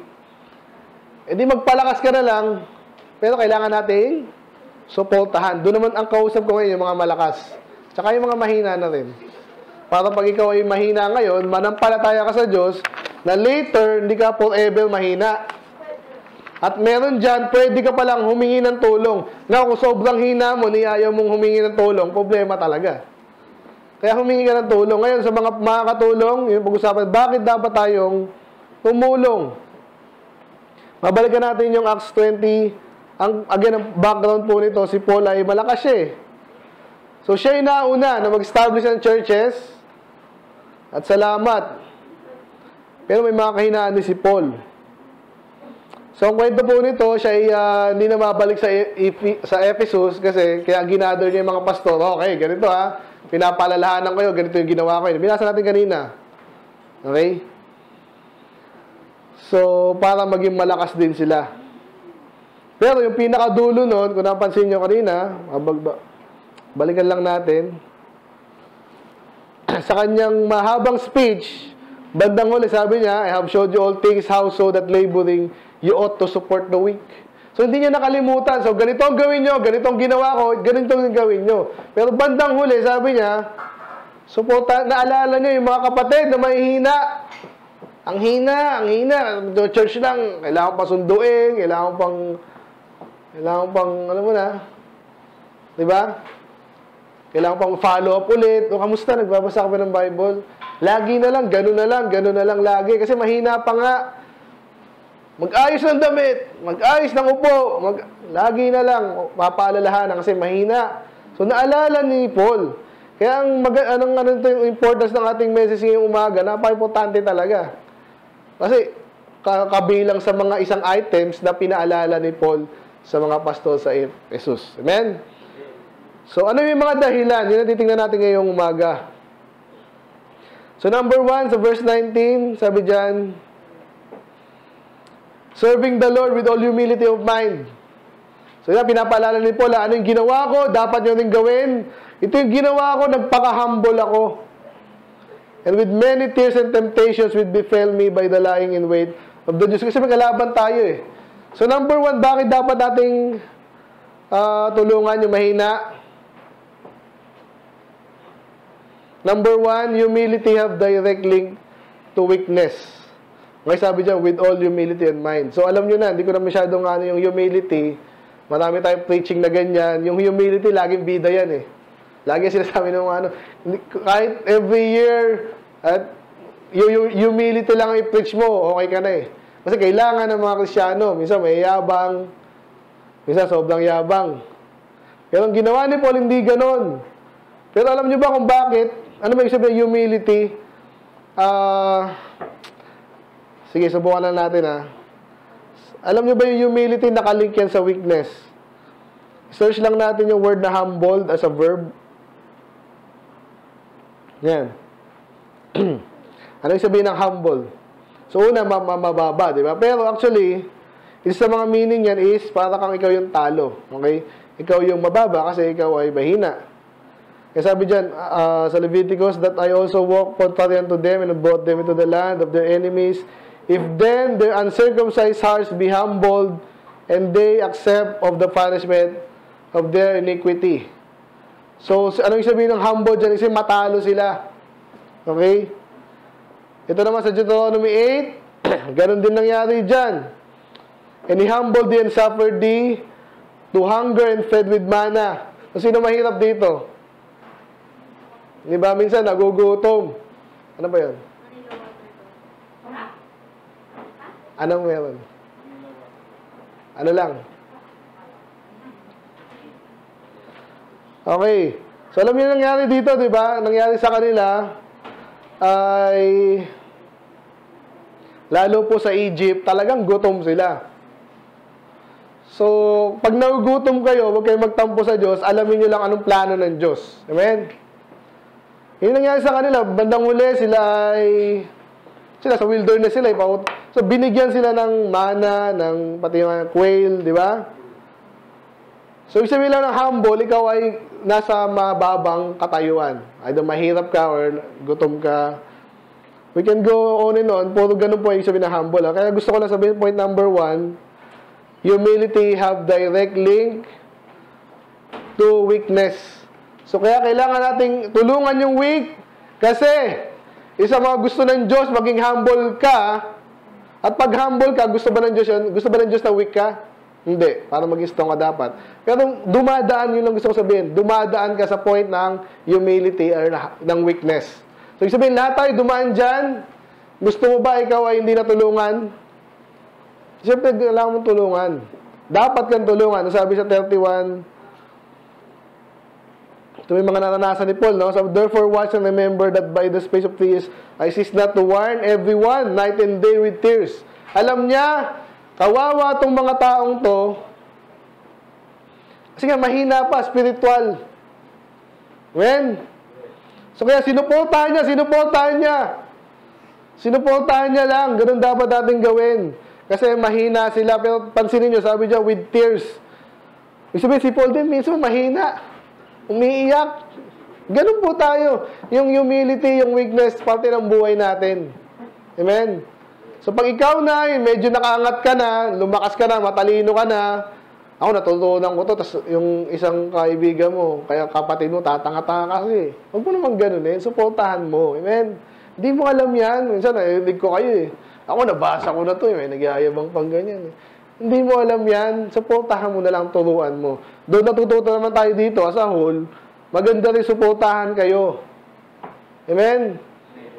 E di magpalakas ka na lang, pero kailangan natin supportahan. Doon naman ang kausap ko ngayon, yung mga malakas. Tsaka yung mga mahina na rin. Para pag ikaw ay mahina ngayon, manampalataya ka sa Diyos, na later, hindi ka forever mahina. At meron dyan, pwede ka palang humingi ng tulong. Nga, kung sobrang hina mo, niyayaw mong humingi ng tulong, problema talaga. Kaya humingi ka ng tulong. Ngayon, sa mga makakatulong, yung pag-usapan, bakit dapat tayong tumulong? Mabalikan natin yung Acts twenty. Ang, again, ang background po nito, si Paul ay malakas siya eh. So, siya ay nauna na mag-establish ng churches. At salamat. Pero may mga kahinaan ni si Paul. So, ang kwento po nito, siya ay uh, hindi na mabalik sa, e e sa Ephesus kasi kaya ginadol niya yung mga pastor. Okay, ganito ha. Pinapalalahanan ko yun. Ganito yung ginawa ko yun. Binasa natin kanina. Okay? So, para maging malakas din sila. Pero yung pinakadulo nun, kung napansin nyo kanina, balikan lang natin, sa kanyang mahabang speech, bandang huli, sabi niya, I have showed you all things, how so that laboring, you ought to support the weak. So, hindi niya nakalimutan. So, ganito ang gawin nyo, ganito ang ginawa ko, ganito ang gawin nyo. Pero bandang huli, sabi niya, supporta, naalala nyo yung mga kapatid na may hina. Ang hina, ang hina. The church lang, kailangan pa sunduin, kailangan pang... Kailangan pang, alam mo na, di ba? Kailangan pang follow up ulit. O, kamusta? Nagbabasa ka ba ng Bible? Lagi na lang, gano'n na lang, gano'n na lang lagi. Kasi mahina pa nga. Mag-ayos ng damit, mag-ayos ng upo, mag lagi na lang, papaalalahanan kasi mahina. So, naalala ni Paul. Kaya ang mag anong, anong ito yung importance ng ating message ngayong umaga, napaka-importante talaga. Kasi, kabilang sa mga isang items na pinaalala ni Paul sa mga pastol sa Ephesus. Amen? So, ano yung mga dahilan? Yun ang titingnan natin ngayong umaga. So, number one, sa verse nineteen, sabi dyan, serving the Lord with all humility of mind. So, yun, pinapaalala ni Paul, ano yung ginawa ko? Dapat nyo rin gawin. Ito yung ginawa ko, nagpaka-humble ako. And with many tears and temptations which befell me by the lying in wait of the Jews. Kasi magkalaban tayo eh. So, number one, bakit dapat nating uh, tulungan yung mahina? Number one, humility have direct link to weakness. May sabi dyan, with all humility and mind. So, alam nyo na, hindi ko na masyadong ano yung humility. Marami tayong preaching na ganyan. Yung humility, laging bida yan eh. Lagi sinasabi ng mga ano. Kahit every year, at humility lang i-preach mo, okay ka na eh. Kasi kailangan ng mga Kristyano. Minsan may yabang. Minsan sobrang yabang. Pero ang ginawa ni Paul, hindi ganon. Pero alam nyo ba kung bakit? Ano ba yung sabi ng humility? Uh, sige, subukan na natin ha. Alam nyo ba yung humility nakalink yan sa weakness? Search lang natin yung word na humbled as a verb. Yan. Ano yung sabihin ng humble? So, una, mababa, di ba? Pero actually, isa sa mga meaning yan is para kang ikaw yung talo. Okay? Ikaw yung mababa kasi ikaw ay mahina. Kaya sabi dyan, uh, sa Leviticus, that I also walked contrary unto them and brought them into the land of their enemies. If then their uncircumcised hearts be humbled and they accept of the punishment of their iniquity. So, anong sabihin ng humble dyan? Kasi matalo sila. Okay? Ito naman sa Deuteronomy eight, ganun din nangyari dyan. And he humbled thee and suffered thee to hunger and fed with manna. So, sino mahirap dito? Di ba? Minsan, nagugutom. Ano ba yun? Anong meron? Ano lang? Okay. So, alam niyo nangyari dito, di ba? Nangyari sa kanila ay... lalo po sa Egypt, talagang gutom sila. So, pag nagugutom kayo, huwag kayong magtampo sa Diyos, alamin nyo lang anong plano ng Diyos. Amen? Yung nangyari sa kanila, bandang huli, sila ay, sila sa wilderness sila, ipaut. So, binigyan sila ng mana, ng pati yung quail, di ba? So, ibig sabihin lang ng humble, ikaw ay nasa mababang katayuan. Either mahirap ka or gutom ka. We can go on and on. Puro ganun po yung sabihin ng humble. Ha? Kaya gusto ko lang sabihin, point number one, humility have direct link to weakness. So, kaya kailangan nating tulungan yung weak kasi isa mga gusto ng Diyos, maging humble ka. At pag humble ka, gusto ba ng Diyos yun? Gusto ba ng Diyos na weak ka? Hindi, para maging strong ka dapat. Pero dumadaan, yun lang gusto ko sabihin, dumadaan ka sa point ng humility or ng weakness. So, ibig sabihin, lahat tayo dumaan dyan. Gusto mo ba ikaw ay hindi natulungan? Siyempre, kailangan mong tulungan. Dapat kang tulungan. Sabi sa thirty-one, ito may mga naranasan ni Paul, no? So, therefore, watch and remember that by the space of three years, I cease not to warn everyone night and day with tears. Alam niya, kawawa itong mga taong to. Kasi nga, mahina pa, spiritual. Amen? So, kaya sinuportahan niya, sinuportahan niya. Sinuportahan niya lang. Ganun dapat natin gawin. Kasi mahina sila. Pero pansinin niyo, sabi niya, with tears. Ibig sabihin, si Paul din, minsan mahina. Umiiyak. Ganun po tayo. Yung humility, yung weakness, parte ng buhay natin. Amen? So, pag ikaw na, eh, medyo nakaangat ka na, lumakas ka na, matalino ka na, ako, natutunan ko to, tas yung isang kaibigan mo, kaya kapatid mo, tatanga-tanga kasi. Huwag mo naman ganun eh, supportahan mo. Amen? Hindi mo alam yan. Minsan, narinig ko kayo eh. Ako, nabasa ko na to eh. May nagyayabang pang ganyan eh. Hindi mo alam yan. Supportahan mo na lang, turuan mo. Doon natututo naman tayo dito as a whole, maganda rin supportahan kayo. Amen?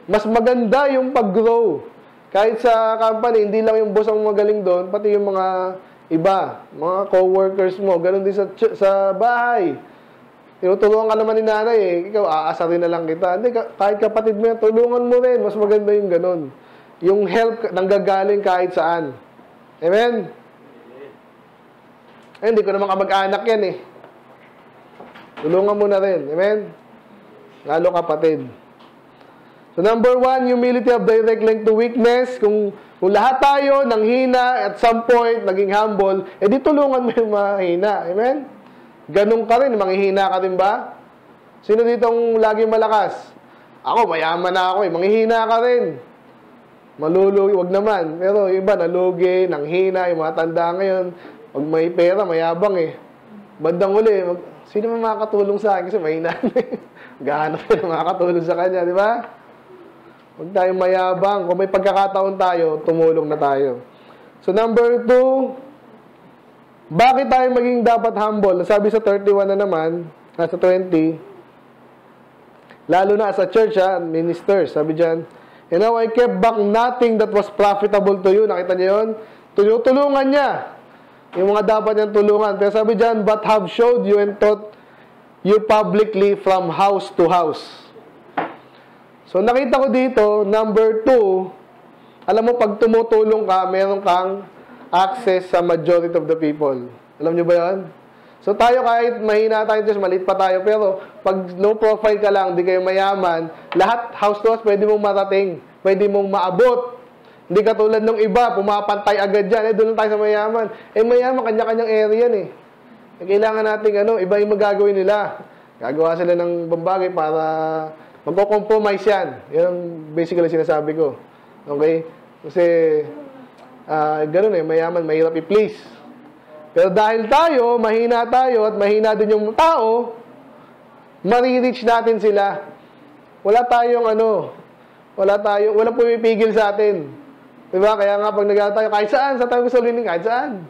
Mas maganda yung pag-grow. Kahit sa company, hindi lang yung boss ang magaling doon, pati yung mga iba, mga co-workers mo, ganun din sa, sa bahay. Tinuturuan ka naman ni nanay eh, ikaw aasarin na lang kita. Hindi, kahit kapatid mo yan, tulungan mo rin, mas maganda yung ganun. Yung help nanggagaling kahit saan. Amen? Ay, hindi ko naman kamag-anak yan eh. Tulungan mo na rin. Amen? Lalo kapatid. So, number one, humility of direct link to weakness. Kung, kung lahat tayo nang hina at some point, naging humble, eh di tulungan mo yung mga hina. Amen? Ganun ka rin. Manghihina ka rin ba? Sino ditong laging malakas? Ako, mayaman na ako eh. Manghihina ka rin. Malulugi. Huwag naman. Pero iba, nalugi, nanghina, yung mga tanda ngayon. Pag may pera, mayabang eh. Bandang uli, mag, sino man makakatulong sa akin? Kasi mahina eh. Gahanap na makakatulong sa kanya, di ba? Huwag tayong mayabang. Kung may pagkakataon tayo, tumulong na tayo. So, number two, bakit tayo maging dapat humble? Sabi sa thirty-one na naman, ah, sa twenty, lalo na sa church, ha, ministers, sabi dyan, and now I kept back nothing that was profitable to you. Nakita niyo yun? Tulungan niya. Yung mga dapat niyang tulungan. Pero sabi dyan, but have showed you and taught you publicly from house to house. So, nakita ko dito, number two, alam mo, pag tumutulong ka, meron kang access sa majority of the people. Alam nyo ba yan? So, tayo kahit mahina tayo, just maliit pa tayo, pero pag low profile ka lang, di kayo mayaman, lahat, house to house, pwede mong marating, pwede mong maabot. Hindi katulad ng iba, pumapantay agad dyan, eh, doon lang tayo sa mayaman. Eh, mayaman, kanya-kanyang area yan eh. Kailangan natin, ano, iba yung magagawin nila. Gagawa sila ng bambagay para magko-compromise yan. Yan ang basically sinasabi ko. Okay? Kasi, uh, ganun eh, mayaman, mahirap i-please. Pero dahil tayo, mahina tayo, at mahina din yung tao, marireach natin sila. Wala tayong ano, wala tayong, walang pumipigil sa atin. Diba? Kaya nga, pag nag-aral tayo, kahit saan, sa tayo gusto linin, kahit saan.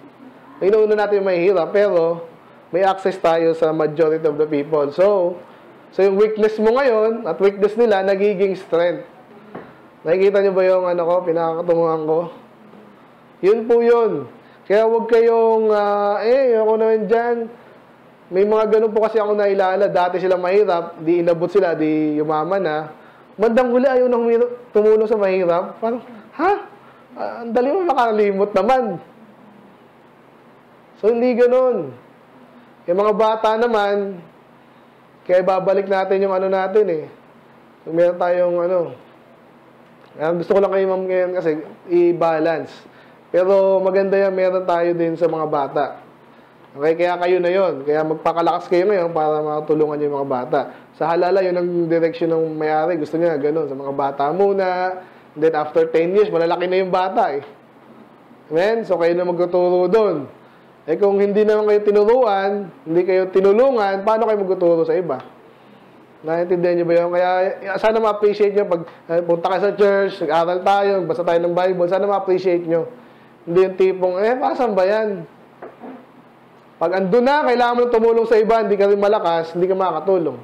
Inuuno natin yung mahirap, pero may access tayo sa majority of the people. So, So, yung weakness mo ngayon, at weakness nila, nagiging strength. Nakikita nyo ba yung ano ko, pinakakatunguhan ko? Yun po yun. Kaya huwag kayong, uh, eh, ako na yun dyan. May mga ganun po kasi ako nailala. Dati sila mahirap, di inabot sila, di umama na. Bandang huli, ayaw na tumulong sa mahirap. Parang, ha? Ang dali mo makakalimot naman. So, hindi ganun. Yung mga bata naman, kaya babalik natin yung ano natin eh. Kung meron tayong ano, gusto ko lang kayo ma'am ngayon kasi i-balance. Pero maganda yan, meron tayo din sa mga bata. Okay, kaya kayo na yon. Kaya magpakalakas kayo ngayon para matulungan niyo yung mga bata. Sa halala, yun ang direksyon ng may-ari. Gusto niya, ganun, sa mga bata muna. Then after ten years, malalaki na yung bata eh. Amen? So, kayo na magtuturo doon. Eh kung hindi naman kayo tinuruan, hindi kayo tinulungan, paano kayo magtuturo sa iba? Naiintindihan niyo ba yun? Kaya sana ma-appreciate nyo pag eh, punta ka sa church, nag-aral tayo, basa tayo ng Bible, sana ma-appreciate nyo. Hindi yung tipong, eh, pasan ba yan? Pag andun na, kailangan mo tumulong sa iba, hindi ka rin malakas, hindi ka makakatulong.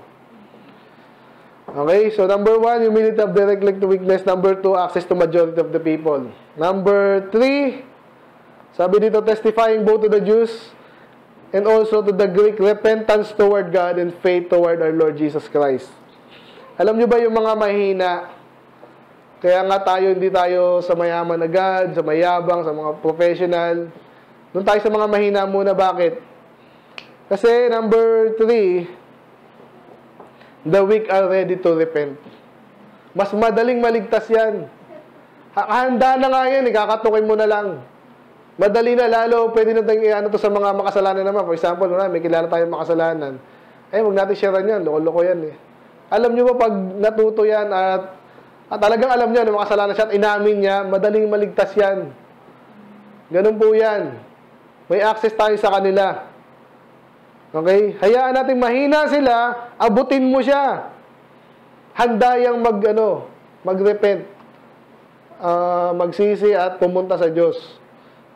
Okay, so number one, humility of direct link to weakness. Number two, access to majority of the people. Number three, sabi dito, testifying both to the Jews and also to the Greek, repentance toward God and faith toward our Lord Jesus Christ. Alam nyo ba yung mga mahina? Kaya nga tayo, hindi tayo sa mayaman agad, sa mayabang, sa mga professional. Doon tayo sa mga mahina muna. Bakit? Kasi number three, the weak are ready to repent. Mas madaling maligtas yan. Handa na nga yan, ikakatukin mo na lang. Madali na, lalo pwede na tayong i-ano to sa mga makasalanan naman. For example, may kilala tayong makasalanan. Eh, huwag natin sharean yan. Loko-loko yan eh. Alam nyo ba pag natuto yan at, at talagang alam nyo na makasalanan siya at inamin niya, madaling maligtas yan. Ganun po yan. May access tayo sa kanila. Okay? Hayaan natin mahina sila, abutin mo siya. Handa yang mag, ano, mag-repent. Uh, magsisi at pumunta sa Diyos.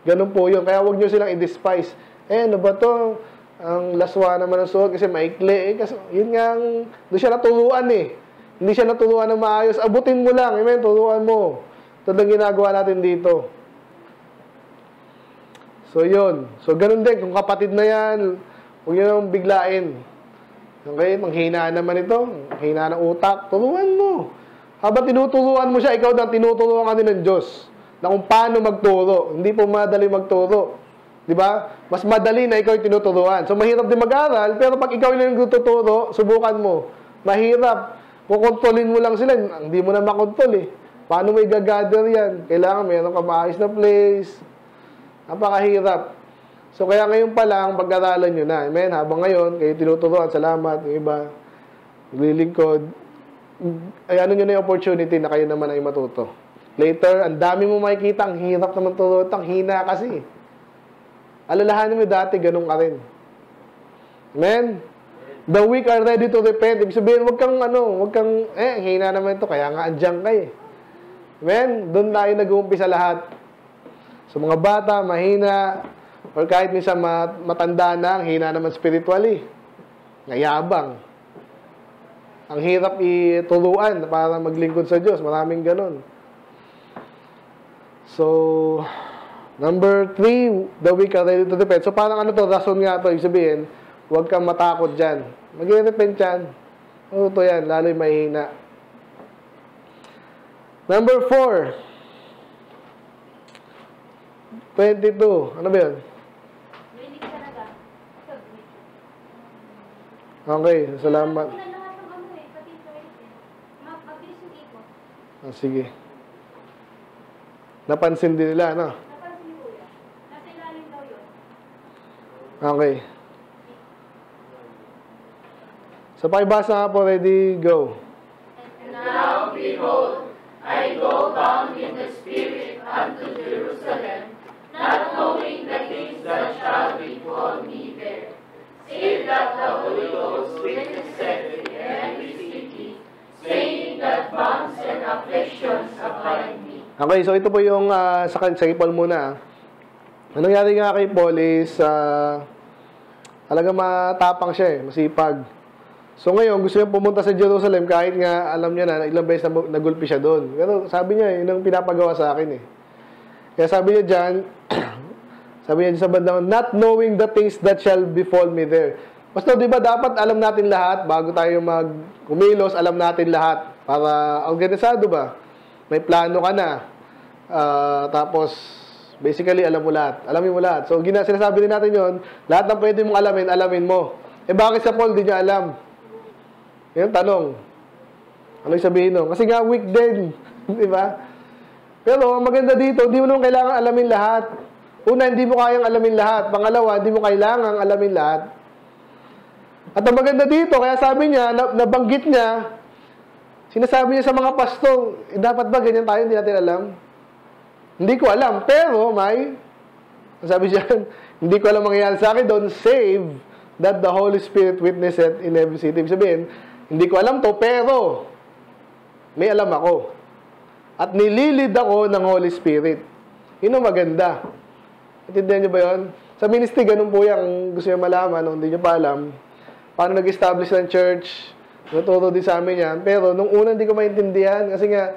Ganun po yun. Kaya huwag nyo silang i-despise. Eh, ano ba to? Ang laswa naman ang suot kasi maikli. Eh, kasi yun nga, doon siya naturuan eh. Hindi siya naturuan ng maayos. Abutin mo lang. Amen? Turuan mo. Ito lang ginagawa natin dito. So, yun. So, ganun din. Kung kapatid na yan, huwag nyo nang biglain. Okay? Manghinaan naman ito. Manghinaan ng utak. Turuan mo. Habang tinuturuan mo siya, ikaw na tinuturuan ka din ng Diyos. Na kung paano magturo. Hindi po madali magturo. Di ba? Mas madali na ikaw yung tinuturuan. So, mahirap din mag-aral, pero pag ikaw yung tuturo, subukan mo. Mahirap. Kukontrolin mo lang sila. Hindi mo na makontrol eh. Paano mo i-gather yan? Kailangan meron ka maayos na place. Napakahirap. So, kaya ngayon pa lang, pag-aralan nyo na. Amen? Habang ngayon, kayo tinuturuan. Salamat. Yung iba, naglilingkod. Ay, ano nyo na yung opportunity na kayo naman ay matuto. Later, ang dami mo makikita, ang hirap naman tulot, ang hina kasi. Alalahanin mo dati, ganun ka rin. Amen? The weak are ready to repent. Ibig sabihin, huwag kang ano, huwag kang, eh, hina naman ito, kaya nga andiyan kayo. Amen? Doon tayo nag-uumpisa lahat. Sa mga bata, mahina, or kahit minsan matanda na, ang hina naman spiritually. Ngayabang. Ang hirap ituruan para maglingkod sa Diyos. Maraming ganun. So, number three, the weak are ready to repent. So, parang ano to, rason nga to, ibig sabihin, huwag kang matakot dyan. Mag-repent dyan. Ano to yan, lalo yung mahihina. Number four, twenty-two, ano ba yun? Okay, salamat. Ah, sige. Napansin din nila, ano? Napansin ko yan. Nasa ilalim daw yun. Okay. So, pakibasa nga po. Ready? Go. And now, behold, I go bound in the Spirit unto Jerusalem, not knowing the things that shall befall me there, save that the Holy Ghost witnesseth in every city, saying that bonds and afflictions abide me. Okay, so ito po yung uh, sa kay Paul muna. Anong nangyari nga kay Paul is uh, talaga matapang siya eh, masipag. So ngayon, gusto niya pumunta sa Jerusalem kahit nga alam niya na ilang beses na nagulpi siya doon. Pero sabi niya, yun ang pinapagawa sa akin eh. Kaya sabi niya dyan, sabi niya dyan sa bandang, not knowing the things that shall befall me there. Basta diba dapat alam natin lahat bago tayo magkumilos, alam natin lahat para organisado ba? May plano ka na. Uh, tapos, Diyos. Basically, alam mo lahat. Alamin mo lahat. So, sinasabi din natin yon. Lahat ng pwede mong alamin, alamin mo. Eh, bakit sa Paul di niya alam? Yan tanong. Ano yung sabihin nun? Kasi nga, weak din. Di ba? Pero, ang maganda dito, hindi mo naman kailangan alamin lahat. Una, hindi mo kayang alamin lahat. Pangalawa, hindi mo kailangan alamin lahat. At ang maganda dito, kaya sabi niya, nabanggit niya, sinasabi niya sa mga pastong, eh, dapat ba ganyan tayo, hindi natin alam? Hindi ko alam, pero may, sabi siya, hindi ko alam mangyayari sa akin doon, save that the Holy Spirit witnesseth in every city. Ibig sabihin, hindi ko alam to, pero may alam ako. At nililid ako ng Holy Spirit. Yun ang maganda. Itindihan niyo ba yun? Sa ministry, ganun po yan. Gusto niyo malaman, no? Hindi niyo pa alam. Paano nag-establish ng church? Naturo din sa amin yan. Pero nung una, hindi ko maintindihan. Kasi nga,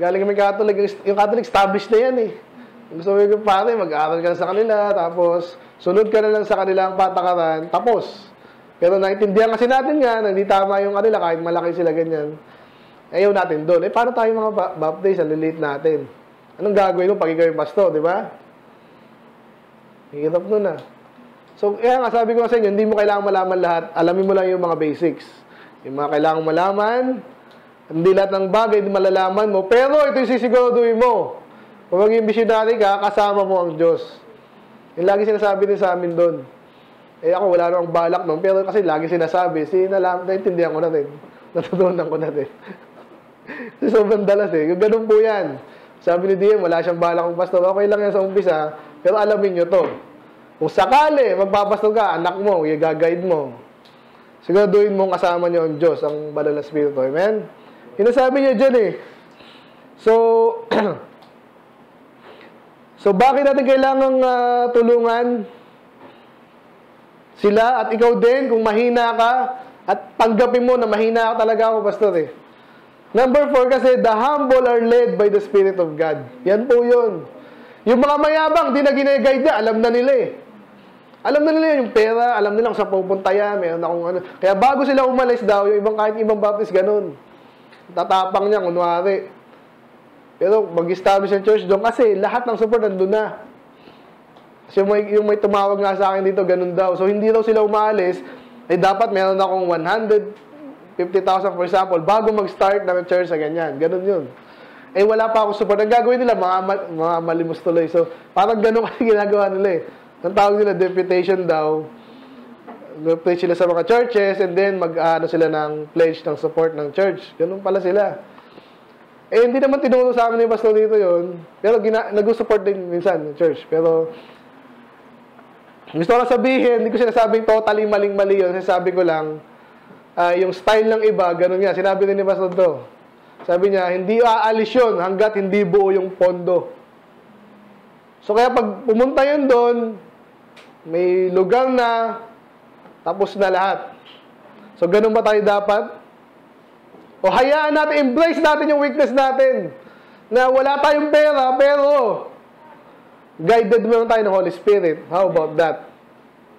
galing kami Catholic. Yung Catholic, established na yan eh. Gusto mo yung pare, mag-aaral ka sa kanila. Tapos, sunod ka na lang sa kanilang patakaran. Tapos. Pero naintindihan kasi natin nga, hindi tama yung kanila kahit malaki sila ganyan. Ayaw natin doon. Eh, paano tayo mga baptists? Ang lilate natin. Anong gagawin mo pag ikaw yung pasto, di ba? Hirap nun ah. So, kaya nga, sabi ko sa inyo, hindi mo kailangang malaman lahat. Alamin mo lang yung mga basics. Yung mga kailangang malaman, hindi lahat ng bagay, malalaman mo. Pero, ito yung sisiguraduhin mo. Kung maging missionary ka, kasama mo ang Diyos. Yung lagi sinasabi din sa amin doon. Eh, ako, wala namang balak nun. Pero kasi lagi sinasabi, sinalaman, naintindihan ko na rin. Natutunan ko na rin. Sobrang dalas eh. Ganun po yan. Sabi ni D M, wala siyang bala kong pastor. Okay lang yan sa umpisa, pero alamin nyo to. Kung sakali, magpapastor ka, anak mo, i-guide mo. Siguraduhin mong kasama nyo ang Diyos, ang banal na Espiritu. Amen? Inasabi niya dyan eh. So, so bakit natin kailangang uh, tulungan sila at ikaw din kung mahina ka at tanggapin mo na mahina ka talaga ako, pastor eh. Number four kasi, the humble are led by the Spirit of God. Yan po yun. Yung mga mayabang, di na ginaguide niya, alam na nila eh. Alam na nila yun, yung pera, alam nila kung saan pupunta yan, mayroon akong ano. Kaya bago sila umalis daw, yung ibang kahit ibang Baptist, ganun. Tatapang niya, kunwari. Pero mag-establish ang church doon, kasi lahat ng support nandun na. Kasi yung may, yung may tumawag nga sa akin dito, ganun daw. So hindi daw sila umalis, eh dapat meron akong one hundred fifty thousand for example, bago mag-start ng church sa ganyan. Ganun yun. Eh, wala pa akong support. Ang gagawin nila, mga, ma- mga malimos tuloy. So, parang ganun kasi ginagawa nila eh. Ang tawag nila, deputation daw. Mag-pledge sila sa mga churches and then mag-ano sila ng pledge ng support ng church. Ganun pala sila. Eh, hindi naman tinulong sa amin yung pastor dito yun. Pero gina- nag-support din minsan ng church. Pero, gusto ko lang sabihin, hindi ko sinasabing totally maling-mali yun. Sinasabi ko lang, Uh, yung style ng iba, ganun nga. Sinabi din ni Pastor to. Sabi niya, hindi aalis yun hanggat hindi buo yung pondo. So, kaya pag pumunta yun doon, may lugar na, tapos na lahat. So, ganun ba tayo dapat? O hayaan natin, embrace natin yung weakness natin. Na wala tayong pera, pero guided mo tayo ng Holy Spirit. How about that?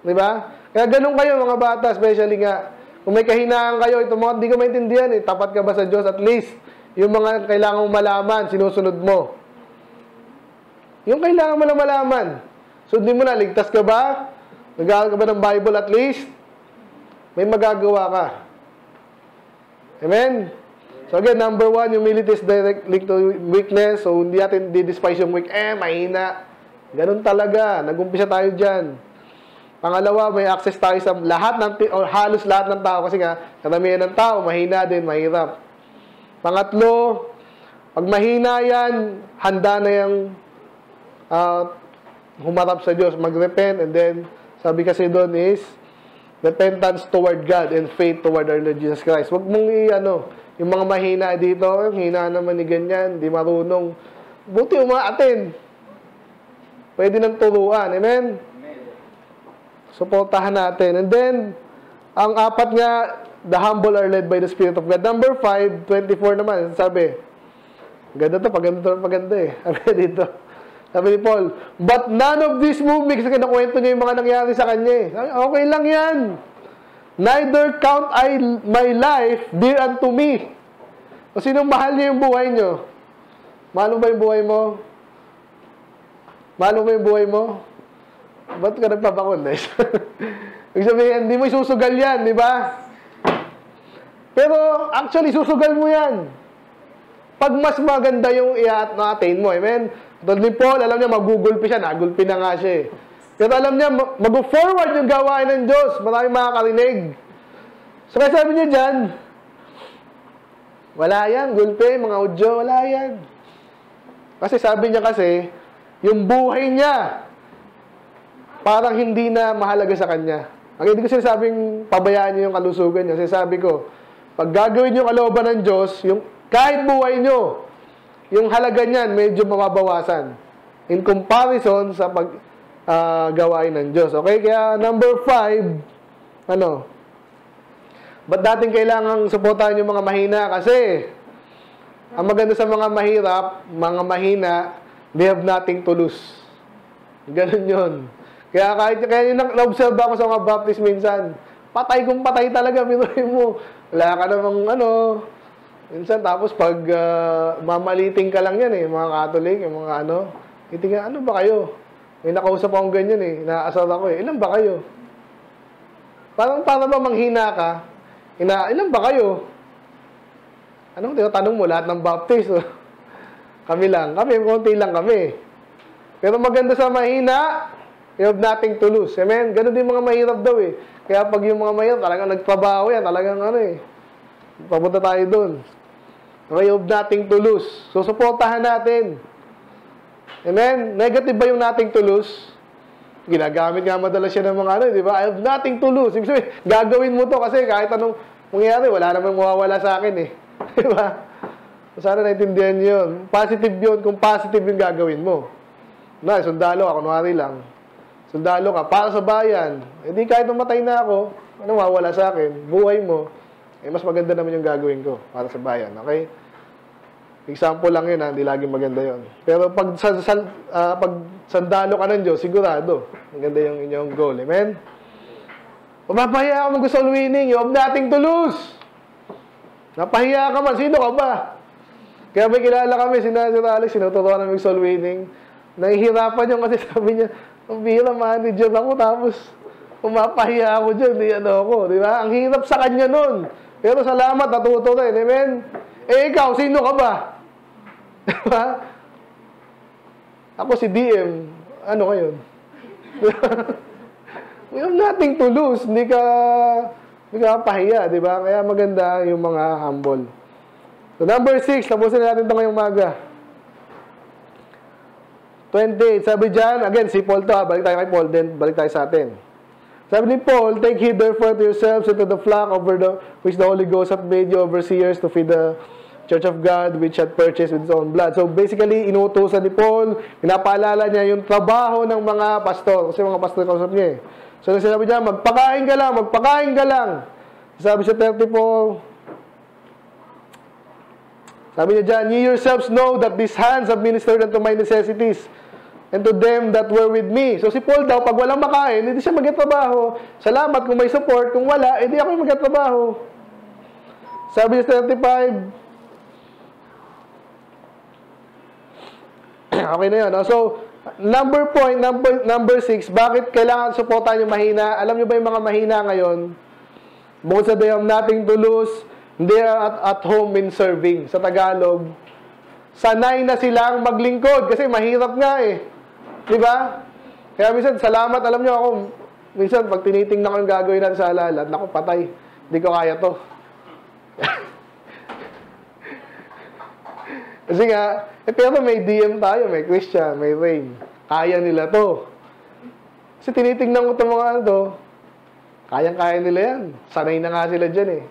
Diba? Kaya ganun kayo mga bata, especially nga, kung may kahinaan kayo, ito mga, hindi ko maintindihan eh. Tapat ka ba sa Diyos? At least, yung mga kailangan mong malaman, sinusunod mo. Yung kailangan mo na malaman. So, di mo na, ligtas ka ba? Nag-aaral ka ba ng Bible at least? May magagawa ka. Amen? So, again, number one, humility is direct link to weakness. So, hindi natin di-despise yung weak. Eh, mahina. Ganun talaga. Nag-umpisa tayo dyan. Pangalawa, may access tayo sa lahat ng, o halos lahat ng tao. Kasi nga, karamihan ng tao, mahina din, mahirap. Pangatlo, pag mahina yan, handa na yung uh, humarap sa Diyos, mag-repent. And then, sabi kasi doon is, repentance toward God and faith toward our Lord Jesus Christ. Huwag mong i-ano, yung mga mahina dito, hina naman ni ganyan, di marunong. Buti umaatin. Pwede nang turuan. Amen? Suportahan natin. And then, ang apat nga, the humble are led by the Spirit of God. Number five, twenty-four naman, sabi, ganda to, paganda to, paganda eh. Sabi dito, sabi ni Paul, but none of these movements, kasi nakwento niya yung mga nangyari sa kanya eh. Okay lang yan. Neither count I my life dear unto me. O sinong mahal niya yung buhay niyo? Mahal mo ba yung buhay mo? Mahal mo yung buhay mo? Ba't ka nagpapakon? Ibig sabihin, hindi mo isusugal yan, di ba? Pero, actually, susugal mo yan. Pag mas maganda yung iat na attain mo, amen? Doon ni Paul, alam niya, magugulpi siya, nagulpi na nga siya. Pero alam niya, mag-forward yung gawain ng Diyos. Maraming makakarinig. So, kaya sabi niya dyan, wala yan, gulpi, mga udyo, wala yan. Kasi sabi niya kasi, yung buhay niya, parang hindi na mahalaga sa kanya. Ang hindi ko sinasabing pabayaan niyo yung kalusugan niya. Sinasabi ko, pag gagawin yung kalooban ng Diyos, yung kahit buhay nyo, yung halaga niyan medyo mababawasan in comparison sa pag uh, gawain ng Diyos. Okay? Kaya number five, ano? Ba't dating kailangang suportahan yung mga mahina? Kasi ang maganda sa mga mahirap, mga mahina, they have nothing to lose. Ganun yun. Kaya kahit kaya na-observe ako sa mga Baptist minsan, patay kung patay talaga, binuhay mo. Wala ka namang ano. Minsan, tapos pag uh, mamaliting ka lang yan eh, mga Catholic, yung mga ano, itingan, ano ba kayo? May nakausap akong ganyan eh, inaasar ako eh, ilan ba kayo? Parang para ba manghina ka, ina, ilan ba kayo? Anong tinatanong mo, lahat ng Baptist? Kami lang, kami, konti lang kami. Pero maganda sa mahina, you have nothing to lose. Amen? Ganun din mga mahirap daw eh. Kaya pag yung mga mahirap, talagang nagtrabaho yan. Talagang ano eh. Papunta tayo dun. Okay, you have nothing to lose. So, supportahan natin. Amen? Negative ba yung nothing to lose? Ginagamit nga madalas siya ng mga ano, di ba? I have nothing to lose. Ibig sabihin, gagawin mo to kasi kahit anong mangyari, wala namang mawawala sa akin eh. Di ba? Sana naintindihan yun. Positive yun kung positive yung gagawin mo. Na, sundalo ako, kunwari lang. Sundalo ka, para sa bayan. Eh di kahit umatay na ako, anong mawawala sa akin? Buhay mo. Eh mas maganda naman yung gagawin ko para sa bayan. Okay? Example lang yun ha. Hindi laging maganda yun. Pero pag, sa, sa, uh, pag sandalo ka ng Diyos, sigurado. Maganda yung inyong goal. Amen? Mapahiya ka mag gusto winning. You have nothing to lose. Napahiya ka man. Sino ka ba? Kaya may kilala kami. Sina, sina Alex, sinuturuan ng mag-soul winning. Nahihirapan yun kasi sabi niya, ang bihira, manager ako, tapos umapahiya ako dyan, di ano ako, di ba? Ang hirap sa kanya nun. Pero salamat, natuto rin, amen? Eh, ikaw, sino ka ba? Diba? Ako si D M, ano ka yun? We have nothing to lose, hindi ka, hindi ka pahiya, di ba? Kaya maganda yung mga humble. So, number six, tapusin natin ito ngayong maga. twenty-eight, sabi dyan, again, si Paul to, ha? Balik tayo kay Paul, then balik tayo sa atin. Sabi ni Paul, take heed therefore to yourselves and to the flock over the, which the Holy Ghost hath made you overseers to feed the church of God, which hath purchased with his own blood. So basically, inuutosan ni Paul, pinapaalala niya yung trabaho ng mga pastor, kasi mga pastor kausap niya eh. So sabi dyan, magpakain ka lang, magpakain ka lang. Sabi sa thirty-four, sabi niya dyan, ye yourselves know that these hands have ministered unto my necessities and to them that were with me. So si Paul daw, pag walang makain, hindi siya magkatrabaho. Salamat kung may support. Kung wala, hindi ako yung magkatrabaho. Sabi niya thirty-five. Okay na yun. No? So, number point, number, number six, bakit kailangan supportan yung mahina? Alam niyo ba yung mga mahina ngayon? Bukod sa they have nothing to lose, they are at, at home in serving. Sa Tagalog, sanay na silang maglingkod kasi mahirap nga eh. Diba? Kaya minsan, salamat. Alam nyo ako, minsan pag tinitingnan ko yung gagawin natin sa halala, naku, patay. Hindi ko kaya to. Kasi nga, eh, pero may D M tayo, may Christian, may Rain. Kaya nila to. Kasi tinitingnan ko itong mga ano to, kayang-kaya nila yan. Sanay na nga sila dyan eh.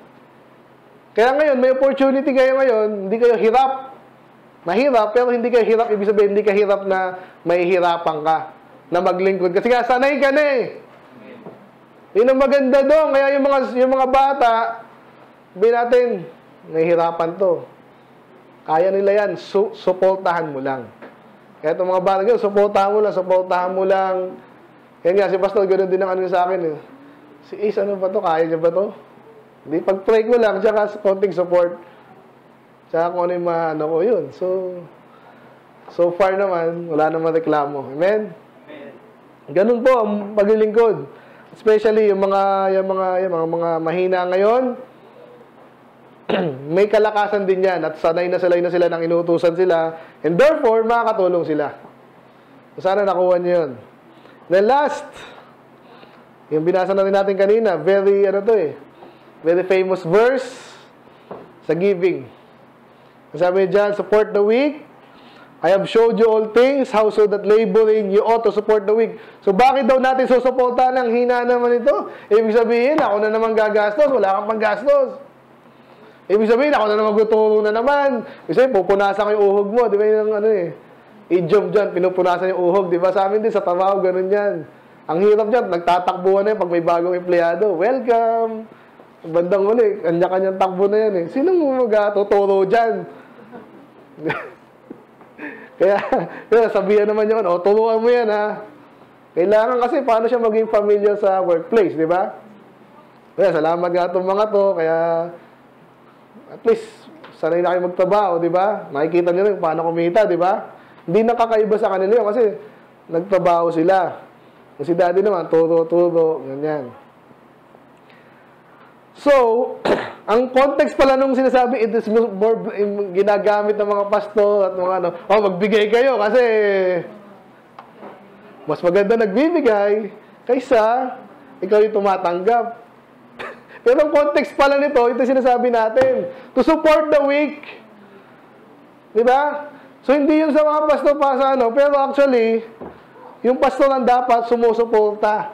Kaya ngayon, may opportunity kayo ngayon, hindi kayo hirap. Mahirap, pero hindi kayo hirap. Ibig sabihin, hindi ka hirap na may hirapan ka, na maglingkod. Kasi nga, sanay ka na eh. Yun ang maganda doon. Kaya yung mga, yung mga bata, sabihin natin, nahihirapan to. Kaya nila yan, su supportahan mo lang. Kaya itong mga bata, supportahan mo lang, supportahan mo lang. Kaya nga, si Pastor, ganoon din ang ano sa akin eh. Si Ace, ano ba to? Kaya niya ba to? Hindi, pag-pray ko lang, tsaka konting support. Tsaka kung ano yung mga, ano ko yun. So, So far naman, wala namang reklamo. Amen? Amen. Ganun po ang paglilingkod. Especially yung mga yung mga yung mga, mga mahina ngayon, may kalakasan din yan at sanay na sila na sila nang inuutusan sila, and therefore makakatulong sila. So, sana nakuha niyo yun. Then last, yung binasa na rin natin kanina, very ano to eh, very famous verse sa giving. Sabi diyan, support the weak. I have showed you all things, how so that laboring you ought to support the weak. So bakit daw natin susuporta ng hina naman ito? Ibig sabihin, ako na naman gagastos, wala kang panggastos. Ibig sabihin, ako na naman guturo na naman. Ibig sabihin, pupunasan ko yung uhog mo. Di ba yung ano eh, idiom dyan, pinupunasan yung uhog. Di ba sa amin din, sa trabaho, ganun yan. Ang hirap dyan, nagtatakbuhan na eh, pag may bagong empleyado. Welcome! Bandang uli, kanya-kanyang takbo na yan eh. Sinong mag-tuturo dyan? Kaya, kaya sabihan naman yun, o, turuan mo yan, ha? Kailangan kasi paano siya maging familiar sa workplace, di ba? Kaya, salamat nga itong mga to, kaya, at least, sanay na kayo magtrabaho, di ba? Nakikita nyo rin paano kumita, di ba? Hindi nakakaiba sa kanila yun kasi nagtrabaho sila. Kasi dati naman, turo-turo, ganyan. So, ang context pala nung sinasabi, it is more ginagamit ng mga pastor at mga ano, oh, magbigay kayo kasi mas maganda nagbibigay kaysa ikaw yung tumatanggap. Pero ang context pala nito, ito sinasabi natin, to support the weak. Diba? So, hindi yung sa mga pastor pa sa ano, pero actually, yung pastor ang dapat sumusuporta.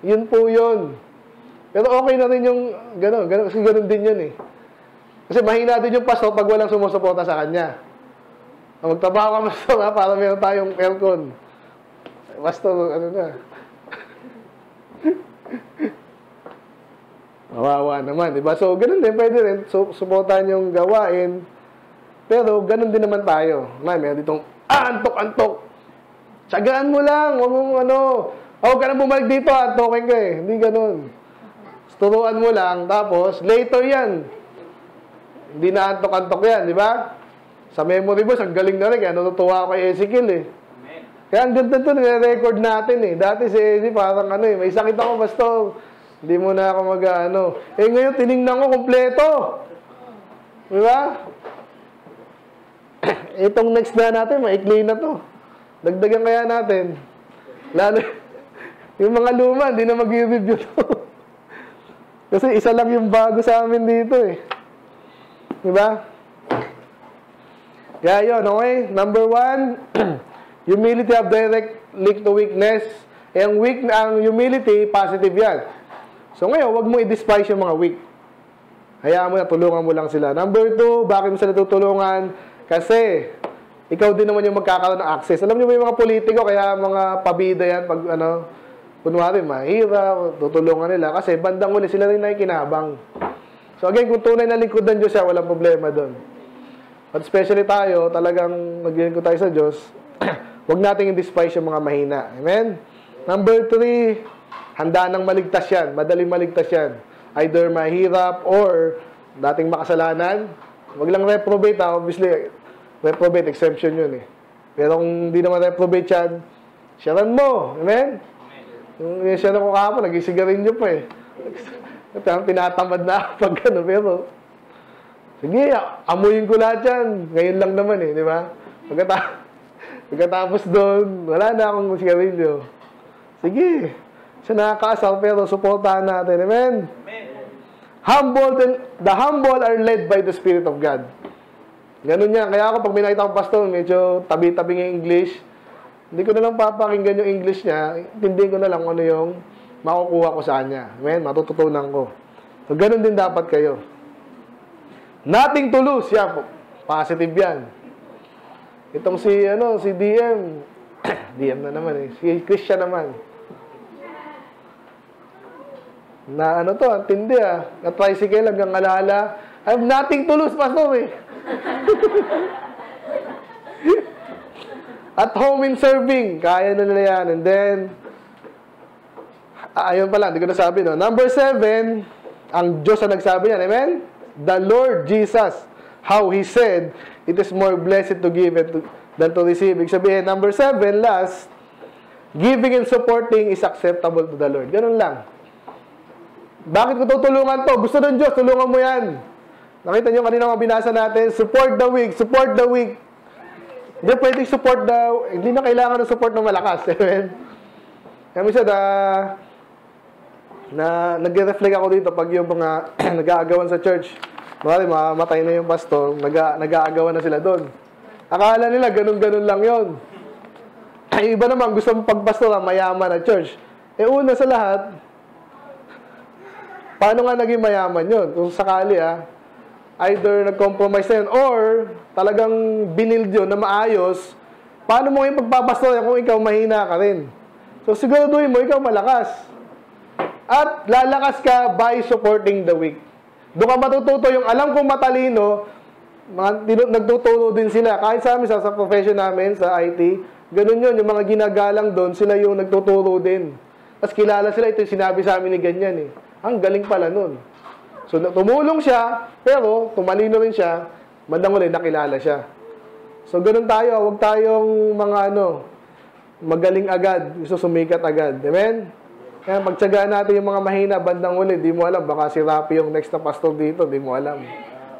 Yun po yun. Pero okay na rin yung gano'n, gano'n, kasi gano'n din yun eh. Kasi mahina din yung pastor pag walang sumusuporta sa kanya. Magtrabaho ka, pastor, ha, para meron tayong aircon. Pastor, ano na. Mawawa naman, diba? So, gano'n din, pwede rin. So, supportan yung gawain. Pero, gano'n din naman tayo. May, meron ditong, ah, antok-antok. Tsagaan mo lang, huwag mong ano, huwag ka na bumalik dito, antokin ka eh. Hindi gano'n. Turuan mo lang, tapos later yan. Hindi na antok-antok yan, di ba? Sa memory verse, ang galing na rin. Kaya natutuwa ako kay Ezekiel eh. Amen. Kaya ang ganda ito, nire-record natin eh. Dati si Ezekiel parang ano eh, may sakit ako basta, hindi mo na ako mag-ano. Eh ngayon, tinignan ko kompleto. Di ba? Itong next na natin, maikli na to. Dagdagan kaya natin. Lalo, yung mga luma, hindi na mag-review to. Kasi isa lang yung bago sa amin dito eh. Diba? Kaya yun, okay? Number one, humility of direct link to weakness. Ang weak, ang humility, positive yan. So ngayon, huwag mo i-despise yung mga weak. Hayaan mo na, tulungan mo lang sila. Number two, bakit mo sila tutulungan? Kasi, ikaw din naman yung magkakaroon ng access. Alam nyo ba yung mga politiko, kaya mga pabida yan, pag ano, kunwari, mahirap, tutulungan nila. Kasi bandang uli, sila rin nakikinabang. So again, kung tunay na lingkod ng Diyos siya, walang problema doon. But especially tayo, talagang maglilingkod tayo sa Diyos, huwag nating i-despise yung mga mahina. Amen? Number three, handa ng maligtas yan. Madaling maligtas yan. Either mahirap or dating makasalanan. Huwag lang reprobate ha. Obviously, reprobate, exemption yun eh. Pero kung hindi naman reprobate yan, sharan mo. Amen? Yung siya na ko kahapon, nag-isigarilyo pa eh. Tinatamad na pag ano, pero sige, amuyin ko lahat yan. Ngayon lang naman eh, di ba? Pagkata pagkatapos doon, wala na akong sigarilyo. Sige, siya nakakaasal, pero supportahan natin. Amen? Amen. Humble, the humble are led by the Spirit of God. Ganun yan. Kaya ako, pag may nakita ko pastor, medyo tabi-tabi ng English, hindi ko na lang papakinggan yung English niya, tindihin ko na lang ano yung makukuha ko sa kanya. Amen? Matututunan ko. So, ganun din dapat kayo. Nothing to lose. Yan po. Positive yan. Itong si, ano, si D M. D M na naman eh. Si Christian naman. Na ano to, tindi ah. Na-tricycle hanggang alaala. I have nothing to lose, pastor eh. At home in serving. Kaya na nila yan. And then, ayun pala, hindi ko nasabi, no? Number seven, ang Diyos ang nagsabi yan. Amen? The Lord Jesus, how He said, It is more blessed to give than to receive. Ibig sabihin, number seven, last, giving and supporting is acceptable to the Lord. Ganun lang. Bakit ko tutulungan to? Gusto ng Diyos, tulungan mo yan. Nakita nyo kanina mga binasa natin, support the weak, support the weak. Hindi pwede support the, hindi na kailangan ng support ng malakas. Amen? Kaya minsan, uh, na, nag-reflect ako dito pag yung mga nag-aagawan sa church. Marami, mamatay na yung pastor, nag-aagawan na sila doon. Akala nila, ganun-ganun lang yon. Ay, iba naman, gusto mong pagpastor ang mayaman na church. E una sa lahat, paano nga naging mayaman yon? Kung sakali ah, either nag-compromise na yun or talagang binild yun na maayos, paano mo yung pagpapastoran kung ikaw mahina ka rin? So siguraduhin mo, ikaw malakas. At lalakas ka by supporting the weak. Doon ka matututo yung alam kong matalino, mga, nagtuturo din sila. Kahit sa amin, sa, sa profession namin, sa I T, ganun yun, yung mga ginagalang doon, sila yung nagtuturo din. Tapos kilala sila, ito yung sinabi sa amin ni ganyan eh. Ang galing pala nun. So, tumulong siya, pero tumalino rin siya, bandang huli, nakilala siya. So, ganun tayo. Huwag tayong mga ano, magaling agad. Gusto sumikat agad. Amen? Kaya, pagtsagaan natin yung mga mahina, bandang huli, di mo alam. Baka si Raffy yung next na pastor dito, di mo alam.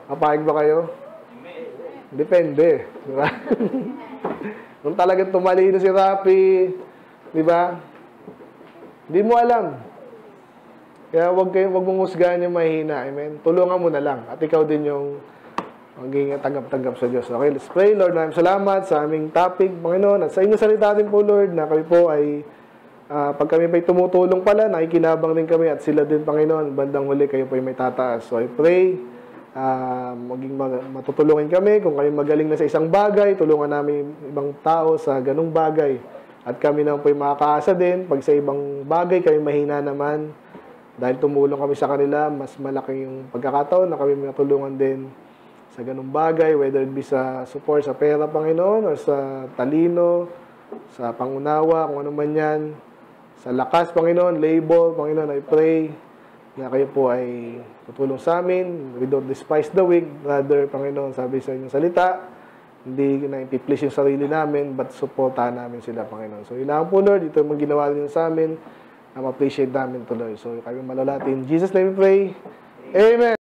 Kapahig ba kayo? Depende. Diba? Kung talagang tumalino si Raffy, di ba? Di mo alam. Kaya huwag kayong huwag mong husgahan yung mahina. Amen? Tulungan mo na lang. At ikaw din yung maging tanggap-tanggap sa Diyos. Okay, let's pray. Lord, maraming salamat sa aming topic, Panginoon. At sa inyo salita din po, Lord, na kami po ay, uh, pag kami pa'y tumutulong pala, nakikinabang din kami at sila din, Panginoon. Bandang huli, kayo pa'y may tataas. So I pray, uh, maging matutulungin kami. Kung kayo magaling na sa isang bagay, tulungan namin ibang tao sa ganung bagay. At kami na po'y makakaasa din. Pag sa ibang bagay, kami mahina naman. Dahil tumulong kami sa kanila, mas malaki yung pagkakataon na kami matulungan din sa ganung bagay, whether it be sa support, sa pera, Panginoon, or sa talino, sa pangunawa, kung ano man yan, sa lakas, Panginoon, labor, Panginoon, I pray na kayo po ay tutulong sa amin. We don't despise the weak, rather, Panginoon, sabi sa inyong salita, hindi na i-please yung sarili namin, but supportahan namin sila, Panginoon. So, ilang po, Lord, ito yung mga ginawa niyo sa amin, na ma-appreciate namin tuloy. So, kami malalati. In Jesus' name we pray. Amen.